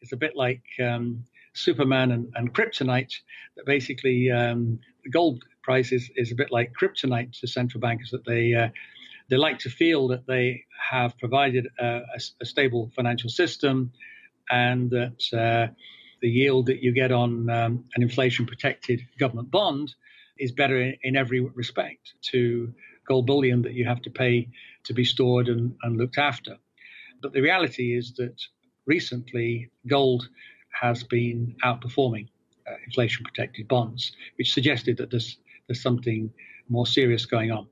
it's a bit like Superman and kryptonite, that basically the gold price is a bit like kryptonite to central bankers, that they like to feel that they have provided a stable financial system, and that the yield that you get on an inflation-protected government bond is better in every respect to gold bullion that you have to pay to be stored and looked after. But the reality is that recently gold has been outperforming inflation-protected bonds, which suggested that there's something more serious going on.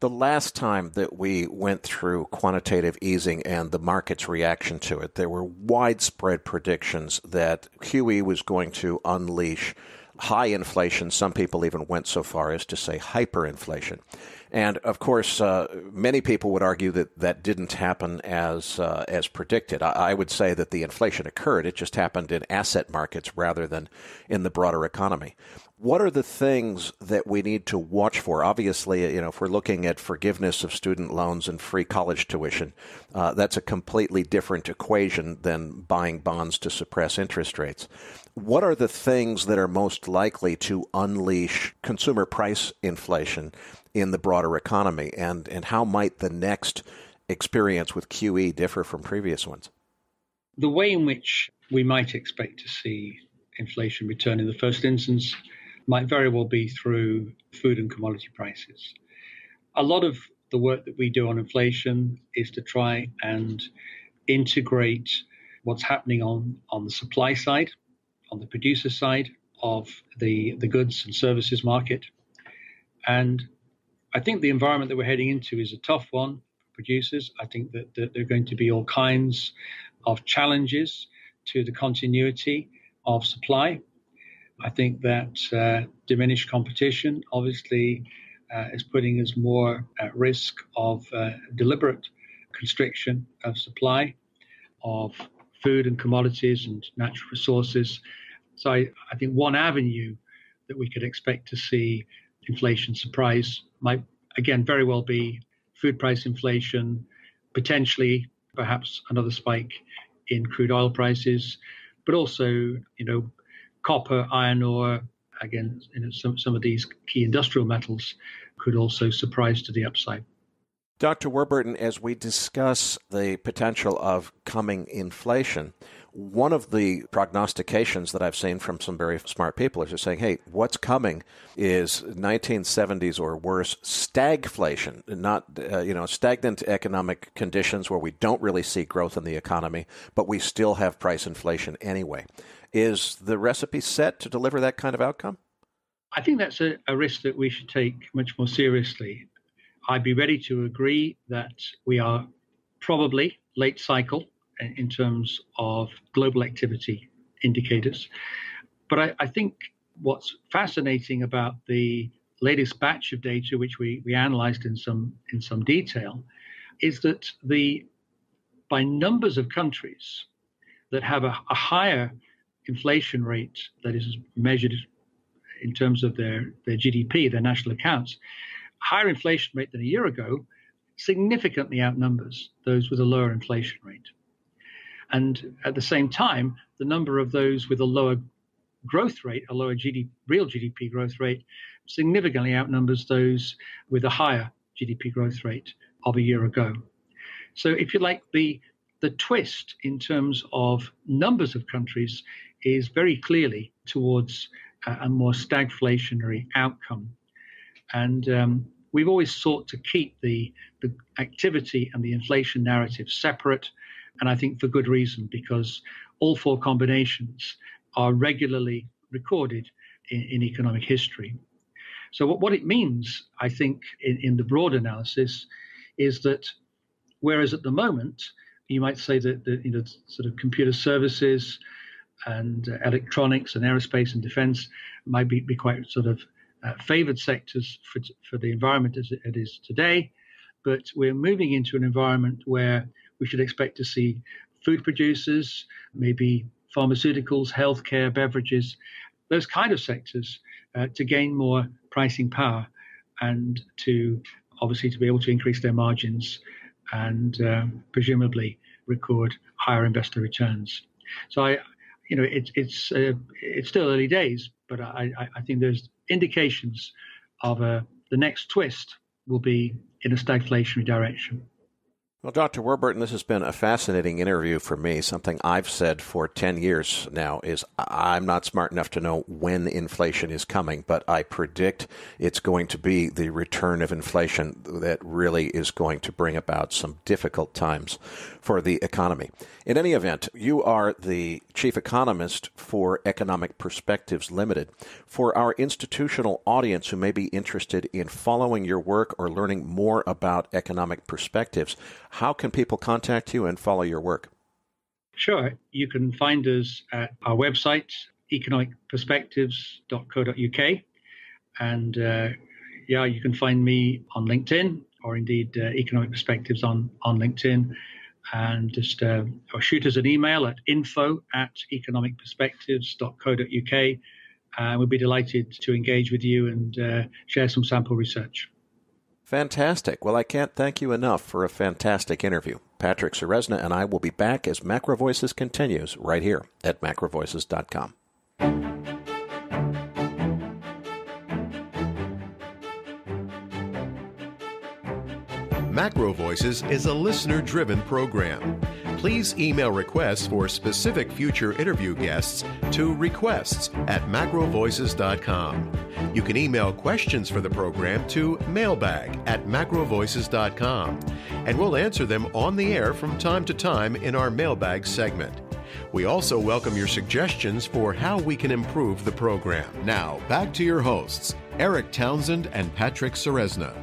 The last time that we went through quantitative easing and the market's reaction to it, there were widespread predictions that QE was going to unleash high inflation. Some people even went so far as to say hyperinflation. And of course, many people would argue that that didn't happen as predicted. I would say that the inflation occurred. It just happened in asset markets rather than in the broader economy. What are the things that we need to watch for? Obviously, you know, if we're looking at forgiveness of student loans and free college tuition, that's a completely different equation than buying bonds to suppress interest rates. What are the things that are most likely to unleash consumer price inflation in the broader economy, and how might the next experience with QE differ from previous ones? The way in which we might expect to see inflation return in the first instance might very well be through food and commodity prices. A lot of the work that we do on inflation is to try and integrate what's happening on the supply side, on the producer side of the goods and services market. And I think the environment that we're heading into is a tough one for producers. I think that there are going to be all kinds of challenges to the continuity of supply. I think that diminished competition obviously is putting us more at risk of deliberate constriction of supply of food and commodities and natural resources. So I think one avenue that we could expect to see inflation surprise might, again, very well be food price inflation, potentially perhaps another spike in crude oil prices, but also, you know, copper, iron ore, again, you know, some of these key industrial metals could also surprise to the upside. Dr. Warburton, as we discuss the potential of coming inflation, one of the prognostications that I've seen from some very smart people is just saying, hey, what's coming is 1970s or worse stagflation, not stagnant economic conditions where we don't really see growth in the economy, but we still have price inflation anyway. Is the recipe set to deliver that kind of outcome? I think that's a risk that we should take much more seriously. I'd be ready to agree that we are probably late cycle in terms of global activity indicators. But I think what's fascinating about the latest batch of data, which we analyzed in some detail, is that by numbers of countries that have a higher inflation rate that is measured in terms of their GDP, their national accounts, higher inflation rate than a year ago significantly outnumbers those with a lower inflation rate. And at the same time, the number of those with a lower growth rate, a lower real GDP growth rate, significantly outnumbers those with a higher GDP growth rate of a year ago. So if you like, the twist in terms of numbers of countries is very clearly towards a more stagflationary outcome. And we've always sought to keep the activity and the inflation narrative separate, and I think for good reason, because all four combinations are regularly recorded in economic history. So what it means, I think, in the broad analysis is that whereas at the moment, you might say that sort of computer services and electronics and aerospace and defense might be quite sort of favored sectors for the environment as it is today. But we're moving into an environment where we should expect to see food producers, maybe pharmaceuticals, healthcare, beverages, those kind of sectors to gain more pricing power and to obviously to be able to increase their margins and presumably record higher investor returns. So it's still early days, but I think there's indications of the next twist will be in a stagflationary direction. Well, Dr. Warburton, this has been a fascinating interview for me. Something I've said for 10 years now is I'm not smart enough to know when inflation is coming, but I predict it's going to be the return of inflation that really is going to bring about some difficult times for the economy. In any event, you are the chief economist for Economic Perspectives Limited. For our institutional audience who may be interested in following your work or learning more about Economic Perspectives, how can people contact you and follow your work? Sure. You can find us at our website, economicperspectives.co.uk. And you can find me on LinkedIn or indeed Economic Perspectives on LinkedIn. And just or shoot us an email at info@economicperspectives.co.uk. And we'll be delighted to engage with you and share some sample research. Fantastic. Well, I can't thank you enough for a fantastic interview. Patrick Ceresna and I will be back as MacroVoices continues right here at MacroVoices.com. MacroVoices is a listener-driven program. Please email requests for specific future interview guests to requests@macrovoices.com. You can email questions for the program to mailbag@macrovoices.com, and we'll answer them on the air from time to time in our mailbag segment. We also welcome your suggestions for how we can improve the program. Now, back to your hosts, Erik Townsend and Patrick Ceresna.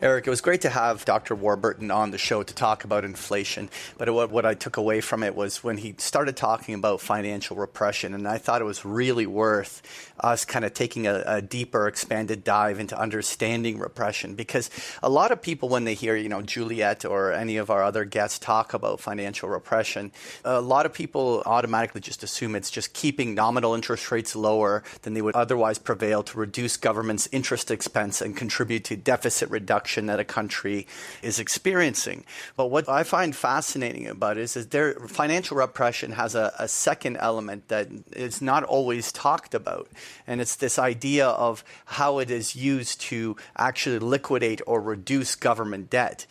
Erik, it was great to have Dr. Warburton on the show to talk about inflation, but what I took away from it was when he started talking about financial repression, and I thought it was really worth us kind of taking a deeper, expanded dive into understanding repression, because a lot of people, when they hear, Juliet or any of our other guests talk about financial repression, a lot of people automatically just assume it's just keeping nominal interest rates lower than they would otherwise prevail to reduce government's interest expense and contribute to deficit reduction that a country is experiencing. But what I find fascinating about it is their financial repression has a second element that is not always talked about. And it's this idea of how it is used to actually liquidate or reduce government debt.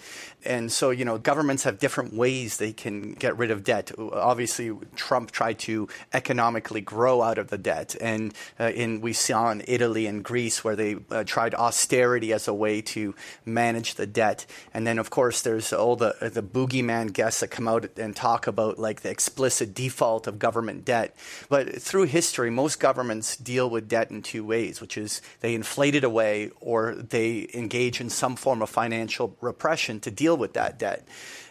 And so, governments have different ways they can get rid of debt. Obviously, Trump tried to economically grow out of the debt. And we saw in Italy and Greece where they tried austerity as a way to manage the debt. And then, of course, there's all the boogeyman guests that come out and talk about like the explicit default of government debt. But through history, most governments deal with debt in two ways, which is they inflate it away or they engage in some form of financial repression to deal with that debt.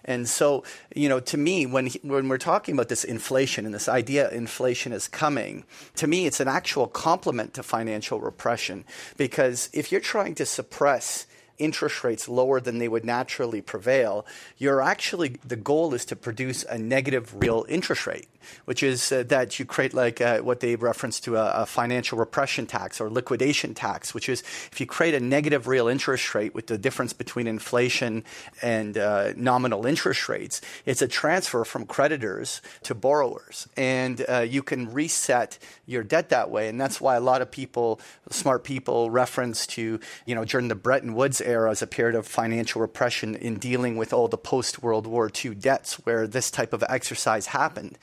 And so, to me, when we're talking about this inflation and this idea inflation is coming, to me, it's an actual complement to financial repression, because if you're trying to suppress interest rates lower than they would naturally prevail, the goal is to produce a negative real interest rate, which is that you create like what they reference to a financial repression tax or liquidation tax, which is if you create a negative real interest rate with the difference between inflation and nominal interest rates, it's a transfer from creditors to borrowers. And you can reset your debt that way. And that's why a lot of people, smart people, reference to, during the Bretton Woods era as a period of financial repression in dealing with all the post-World War II debts where this type of exercise happened.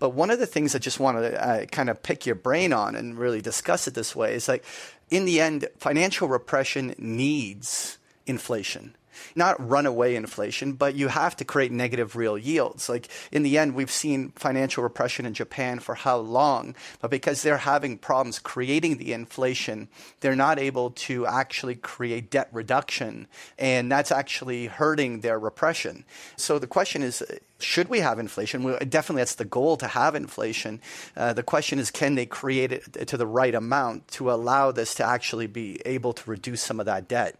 But one of the things I just want to kind of pick your brain on and really discuss it this way is like, in the end, financial repression needs inflation. not runaway inflation, but you have to create negative real yields. Like in the end, we've seen financial repression in Japan for how long, but because they're having problems creating the inflation, they're not able to actually create debt reduction, and that's actually hurting their repression. So the question is, should we have inflation? Well, definitely that's the goal, to have inflation. The question is, can they create it to the right amount to allow this to actually be able to reduce some of that debt?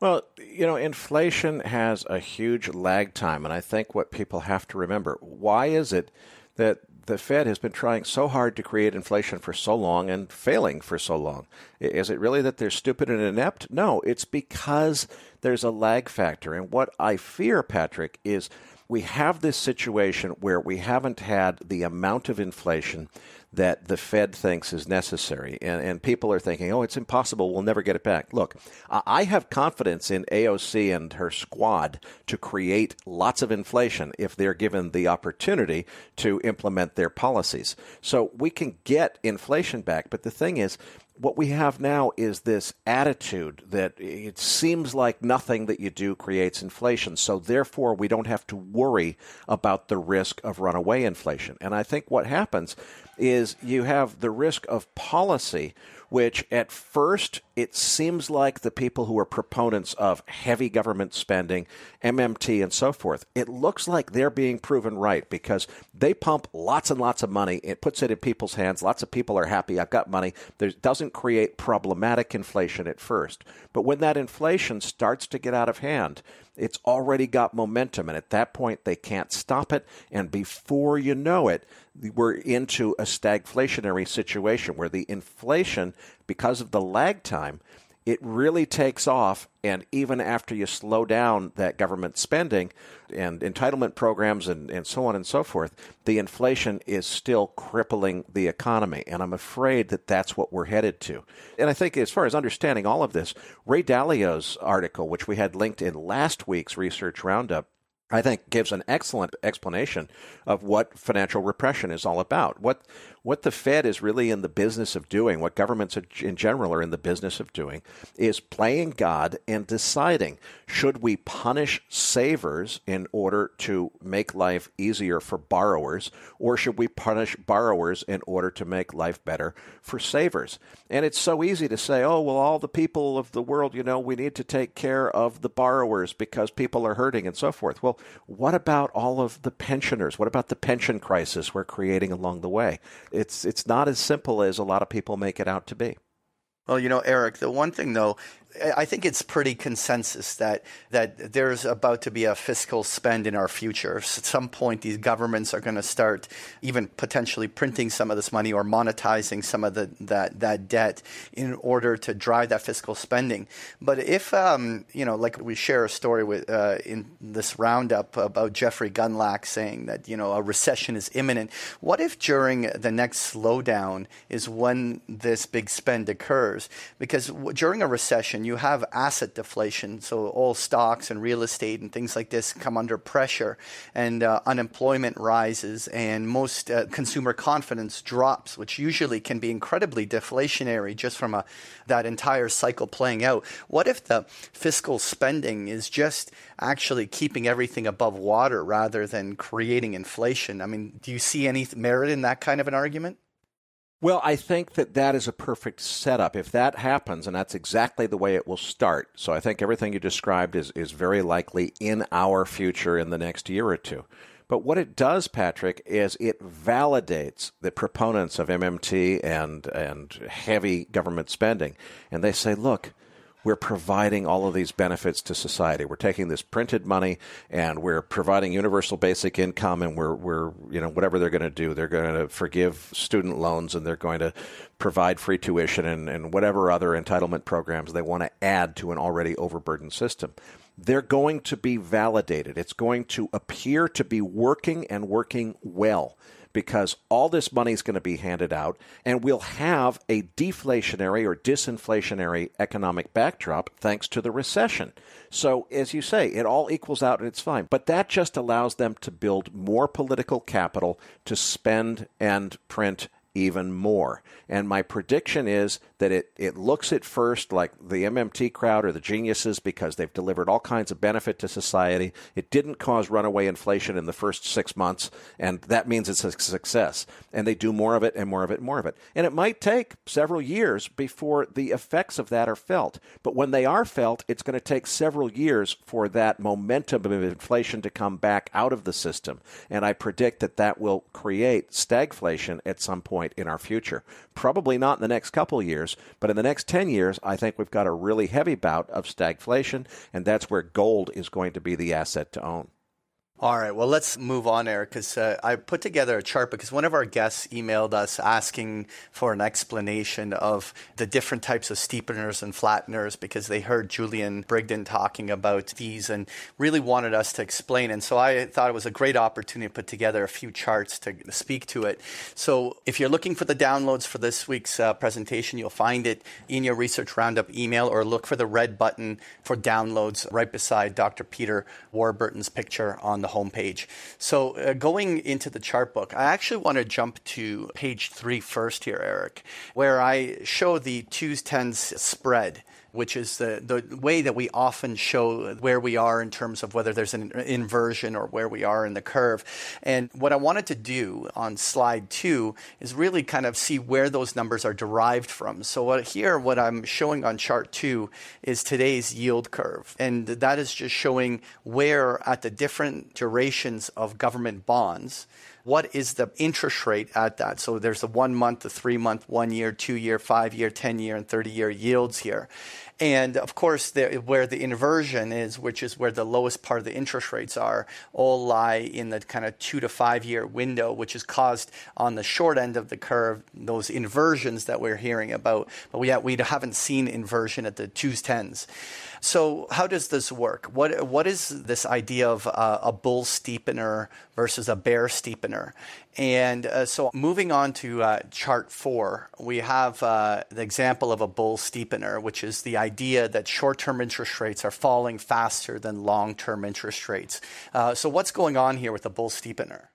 Well, you know, inflation has a huge lag time, and I think what people have to remember, why is it that the Fed has been trying so hard to create inflation for so long and failing for so long? Is it really that they're stupid and inept? No, it's because there's a lag factor. And what I fear, Patrick, is we have this situation where we haven't had the amount of inflation that the Fed thinks is necessary. And people are thinking, oh, it's impossible, we'll never get it back. Look, I have confidence in AOC and her squad to create lots of inflation if they're given the opportunity to implement their policies. So we can get inflation back. But the thing is, what we have now is this attitude that it seems like nothing that you do creates inflation. So therefore, we don't have to worry about the risk of runaway inflation. And I think what happens is you have the risk of policy, which at first it seems like the people who are proponents of heavy government spending, MMT and so forth, it looks like they're being proven right because they pump lots and lots of money. It puts it in people's hands. Lots of people are happy. I've got money. There doesn't create problematic inflation at first. But when that inflation starts to get out of hand, it's already got momentum. And at that point, they can't stop it. And before you know it, we're into a stagflationary situation where the inflation, because of the lag time, it really takes off. And even after you slow down that government spending and entitlement programs and so on and so forth, the inflation is still crippling the economy. And I'm afraid that that's what we're headed to. And I think as far as understanding all of this, Ray Dalio's article, which we had linked in last week's Research Roundup, I think gives an excellent explanation of what financial repression is all about. What the Fed is really in the business of doing, what governments in general are in the business of doing, is playing God and deciding, should we punish savers in order to make life easier for borrowers, or should we punish borrowers in order to make life better for savers? And it's so easy to say, oh, well, all the people of the world, you know, we need to take care of the borrowers because people are hurting and so forth. Well, what about all of the pensioners? What about the pension crisis we're creating along the way? It's not as simple as a lot of people make it out to be. Well, you know, Eric, the one thing, though, I think it's pretty consensus that there's about to be a fiscal spend in our future. So at some point, these governments are going to start even potentially printing some of this money or monetizing some of that debt in order to drive that fiscal spending. But if, you know, like we share a story with in this roundup about Jeffrey Gundlach saying that, you know, a recession is imminent. What if during the next slowdown is when this big spend occurs? Because during a recession, you have asset deflation, so all stocks and real estate and things like this come under pressure, and unemployment rises, and most consumer confidence drops, which usually can be incredibly deflationary just from that entire cycle playing out. What if the fiscal spending is just actually keeping everything above water rather than creating inflation? I mean, do you see any merit in that kind of an argument? Well, I think that is a perfect setup. If that happens, and that's exactly the way it will start. So I think everything you described is very likely in our future in the next year or two. But what it does, Patrick, is it validates the proponents of MMT and heavy government spending. And they say, look, we're providing all of these benefits to society. We're taking this printed money and we're providing universal basic income, and we're you know, whatever they're going to do, they're going to forgive student loans, and they're going to provide free tuition and whatever other entitlement programs they want to add to an already overburdened system. They're going to be validated. It's going to appear to be working and working well, because all this money is going to be handed out, and we'll have a deflationary or disinflationary economic backdrop thanks to the recession. So, as you say, it all equals out and it's fine. But that just allows them to build more political capital to spend and print even more. And my prediction is that it looks at first like the MMT crowd are the geniuses because they've delivered all kinds of benefit to society. It didn't cause runaway inflation in the first 6 months, and that means it's a success. And they do more of it and more of it and more of it. And it might take several years before the effects of that are felt. But when they are felt, it's going to take several years for that momentum of inflation to come back out of the system. And I predict that that will create stagflation at some point in our future. Probably not in the next couple of years, but in the next 10 years, I think we've got a really heavy bout of stagflation, and that's where gold is going to be the asset to own. All right. Well, let's move on, Erik, because I put together a chart because one of our guests emailed us asking for an explanation of the different types of steepeners and flatteners because they heard Julian Brigden talking about these and really wanted us to explain. And so I thought it was a great opportunity to put together a few charts to speak to it. So if you're looking for the downloads for this week's presentation, you'll find it in your Research Roundup email or look for the red button for downloads right beside Dr. Peter Warburton's picture on the homepage. So going into the chart book, I actually want to jump to page 3 first here, Erik, where I show the 2s, 10s spread, which is the way that we often show where we are in terms of whether there's an inversion or where we are in the curve. And what I wanted to do on slide 2 is really kind of see where those numbers are derived from. So what I'm showing on chart 2 is today's yield curve. And that is just showing where at the different durations of government bonds, what is the interest rate at that? So there's the 1 month, the 3 month, 1 year, 2 year, 5 year, 10 year, and 30 year yields here. And of course, where the inversion is, which is where the lowest part of the interest rates are, all lie in the kind of 2 to 5 year window, which is caused on the short end of the curve, those inversions that we're hearing about. But we haven't seen inversion at the 2s, 10s. So how does this work? What is this idea of a bull steepener versus a bear steepener? And so moving on to chart 4, we have the example of a bull steepener, which is the idea that short-term interest rates are falling faster than long-term interest rates. So what's going on here with the bull steepener?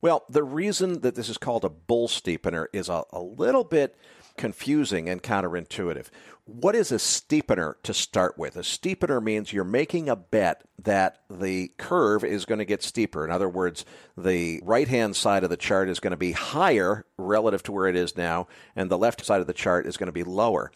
Well, the reason that this is called a bull steepener is a little bit confusing and counterintuitive. What is a steepener to start with? A steepener means you're making a bet that the curve is going to get steeper. In other words, the right-hand side of the chart is going to be higher relative to where it is now, and the left side of the chart is going to be lower.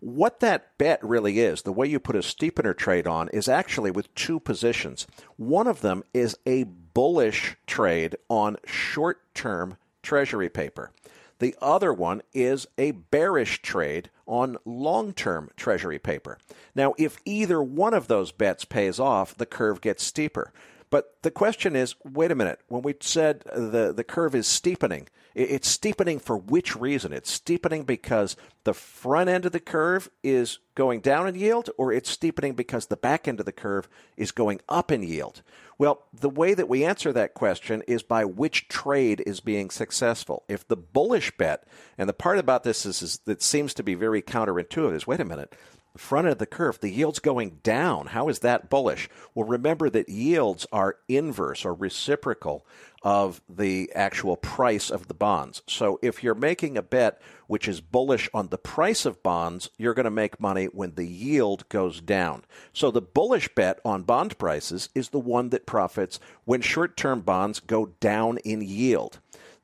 What that bet really is, the way you put a steepener trade on, is actually with two positions. One of them is a bullish trade on short-term treasury paper. The other one is a bearish trade on long-term treasury paper. Now, if either one of those bets pays off, the curve gets steeper. But the question is, wait a minute, when we said the curve is steepening, it's steepening for which reason? It's steepening because the front end of the curve is going down in yield, or it's steepening because the back end of the curve is going up in yield? Well, the way that we answer that question is by which trade is being successful. If the bullish bet, and the part about this is that seems to be very counterintuitive is, wait a minute, front of the curve, the yield's going down. How is that bullish? Well, remember that yields are inverse or reciprocal of the actual price of the bonds. So if you're making a bet which is bullish on the price of bonds, you're going to make money when the yield goes down. So the bullish bet on bond prices is the one that profits when short-term bonds go down in yield.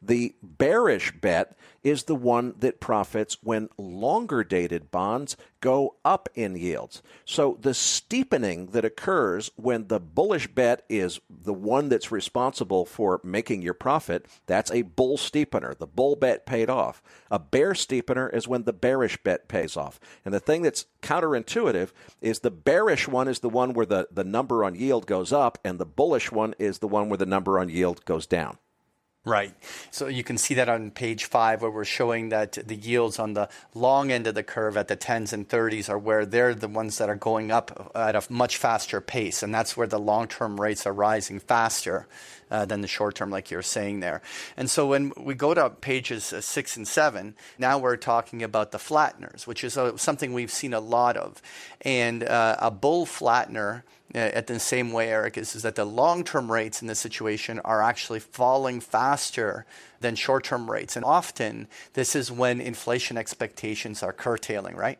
The bearish bet is the one that profits when longer-dated bonds go up in yields. So the steepening that occurs when the bullish bet is the one that's responsible for making your profit, that's a bull steepener. The bull bet paid off. A bear steepener is when the bearish bet pays off. And the thing that's counterintuitive is the bearish one is the one where the number on yield goes up, and the bullish one is the one where the number on yield goes down. Right. So you can see that on page 5 where we're showing that the yields on the long end of the curve at the 10s and 30s are where they're the ones that are going up at a much faster pace. And that's where the long-term rates are rising faster than the short-term, like you're saying there. And so when we go to pages 6 and 7, now we're talking about the flatteners, which is something we've seen a lot of. And a bull flattener at the same way, Eric, is that the long-term rates in this situation are actually falling faster than short-term rates. And often, this is when inflation expectations are curtailing, right?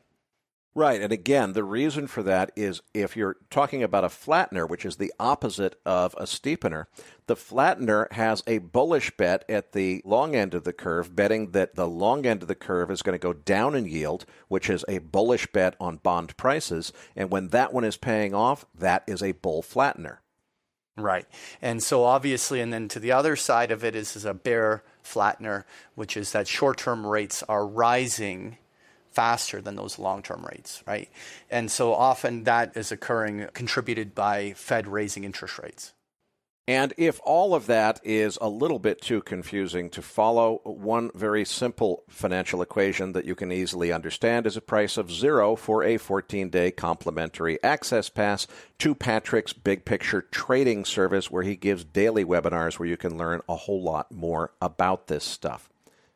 Right. And again, the reason for that is if you're talking about a flattener, which is the opposite of a steepener, the flattener has a bullish bet at the long end of the curve, betting that the long end of the curve is going to go down in yield, which is a bullish bet on bond prices. And when that one is paying off, that is a bull flattener. Right. And so obviously, and then to the other side of it is a bear flattener, which is that short-term rates are rising faster than those long-term rates, right? And so often that is occurring contributed by Fed raising interest rates. And if all of that is a little bit too confusing to follow, one very simple financial equation that you can easily understand is a price of zero for a 14-day complimentary access pass to Patrick's Big Picture Trading service, where he gives daily webinars where you can learn a whole lot more about this stuff.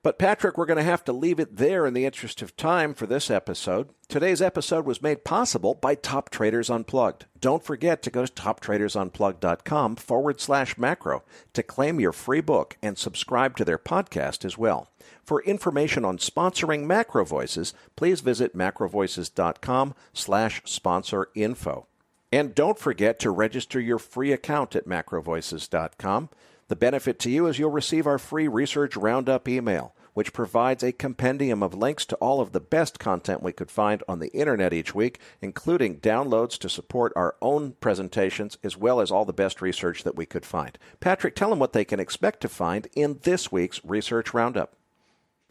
But Patrick, we're going to have to leave it there in the interest of time for this episode. Today's episode was made possible by Top Traders Unplugged. Don't forget to go to TopTradersUnplugged.com/macro to claim your free book and subscribe to their podcast as well. For information on sponsoring Macro Voices, please visit macrovoices.com/sponsorinfo. And don't forget to register your free account at macrovoices.com. The benefit to you is you'll receive our free Research Roundup email, which provides a compendium of links to all of the best content we could find on the internet each week, including downloads to support our own presentations, as well as all the best research that we could find. Patrick, tell them what they can expect to find in this week's Research Roundup.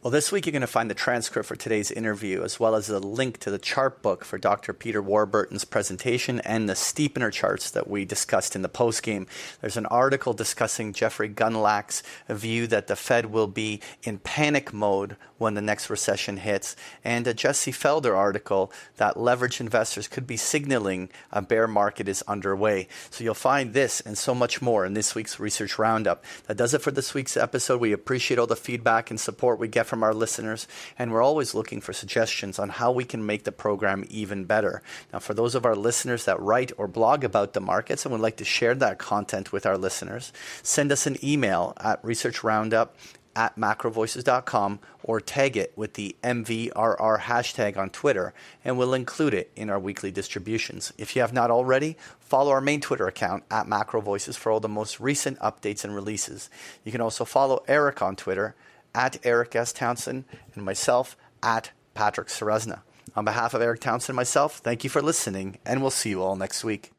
Well, this week you're going to find the transcript for today's interview, as well as a link to the chart book for Dr. Peter Warburton's presentation and the steepener charts that we discussed in the postgame. There's an article discussing Jeffrey Gundlach's view that the Fed will be in panic mode when the next recession hits, and a Jesse Felder article that leverage investors could be signaling a bear market is underway. So you'll find this and so much more in this week's Research Roundup. That does it for this week's episode. We appreciate all the feedback and support we get from our listeners, and we're always looking for suggestions on how we can make the program even better. Now, for those of our listeners that write or blog about the markets and would like to share that content with our listeners, send us an email at researchroundup@macrovoices.com or tag it with the MVRR hashtag on Twitter, and we'll include it in our weekly distributions. If you have not already, follow our main Twitter account at MacroVoices for all the most recent updates and releases. You can also follow Eric on Twitter at Erik S. Townsend, and myself at Patrick Ceresna. On behalf of Erik Townsend and myself, thank you for listening, and we'll see you all next week.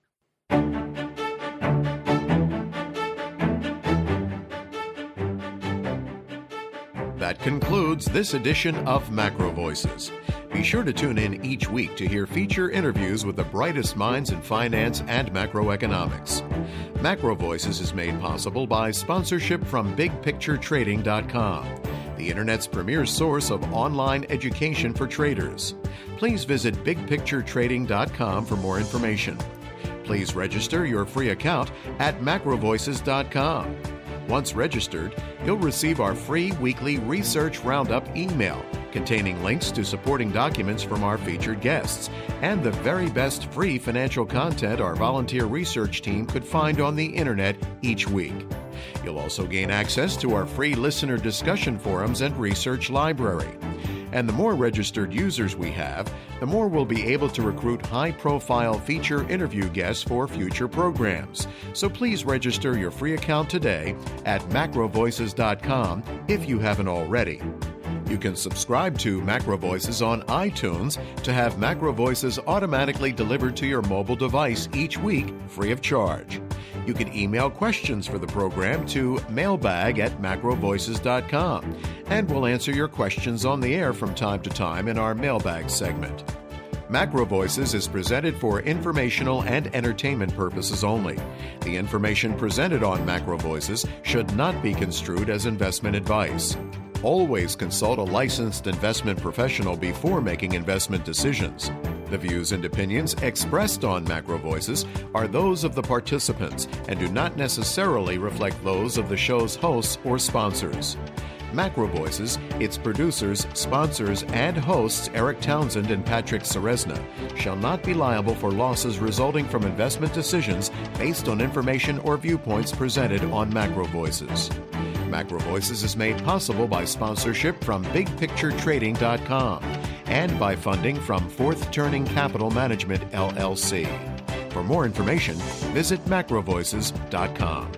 That concludes this edition of Macro Voices. Be sure to tune in each week to hear feature interviews with the brightest minds in finance and macroeconomics. Macro Voices is made possible by sponsorship from BigPictureTrading.com, the Internet's premier source of online education for traders. Please visit BigPictureTrading.com for more information. Please register your free account at MacroVoices.com. Once registered, you'll receive our free weekly Research Roundup email containing links to supporting documents from our featured guests and the very best free financial content our volunteer research team could find on the internet each week. You'll also gain access to our free listener discussion forums and research library. And the more registered users we have, the more we'll be able to recruit high-profile feature interview guests for future programs. So please register your free account today at macrovoices.com if you haven't already. You can subscribe to Macro Voices on iTunes to have Macro Voices automatically delivered to your mobile device each week, free of charge. You can email questions for the program to mailbag@macrovoices.com, and we'll answer your questions on the air from time to time in our mailbag segment. Macro Voices is presented for informational and entertainment purposes only. The information presented on Macro Voices should not be construed as investment advice. Always consult a licensed investment professional before making investment decisions. The views and opinions expressed on Macro Voices are those of the participants and do not necessarily reflect those of the show's hosts or sponsors. MacroVoices, its producers, sponsors, and hosts Erik Townsend and Patrick Ceresna, shall not be liable for losses resulting from investment decisions based on information or viewpoints presented on MacroVoices. MacroVoices is made possible by sponsorship from BigPictureTrading.com and by funding from Fourth Turning Capital Management, LLC. For more information, visit MacroVoices.com.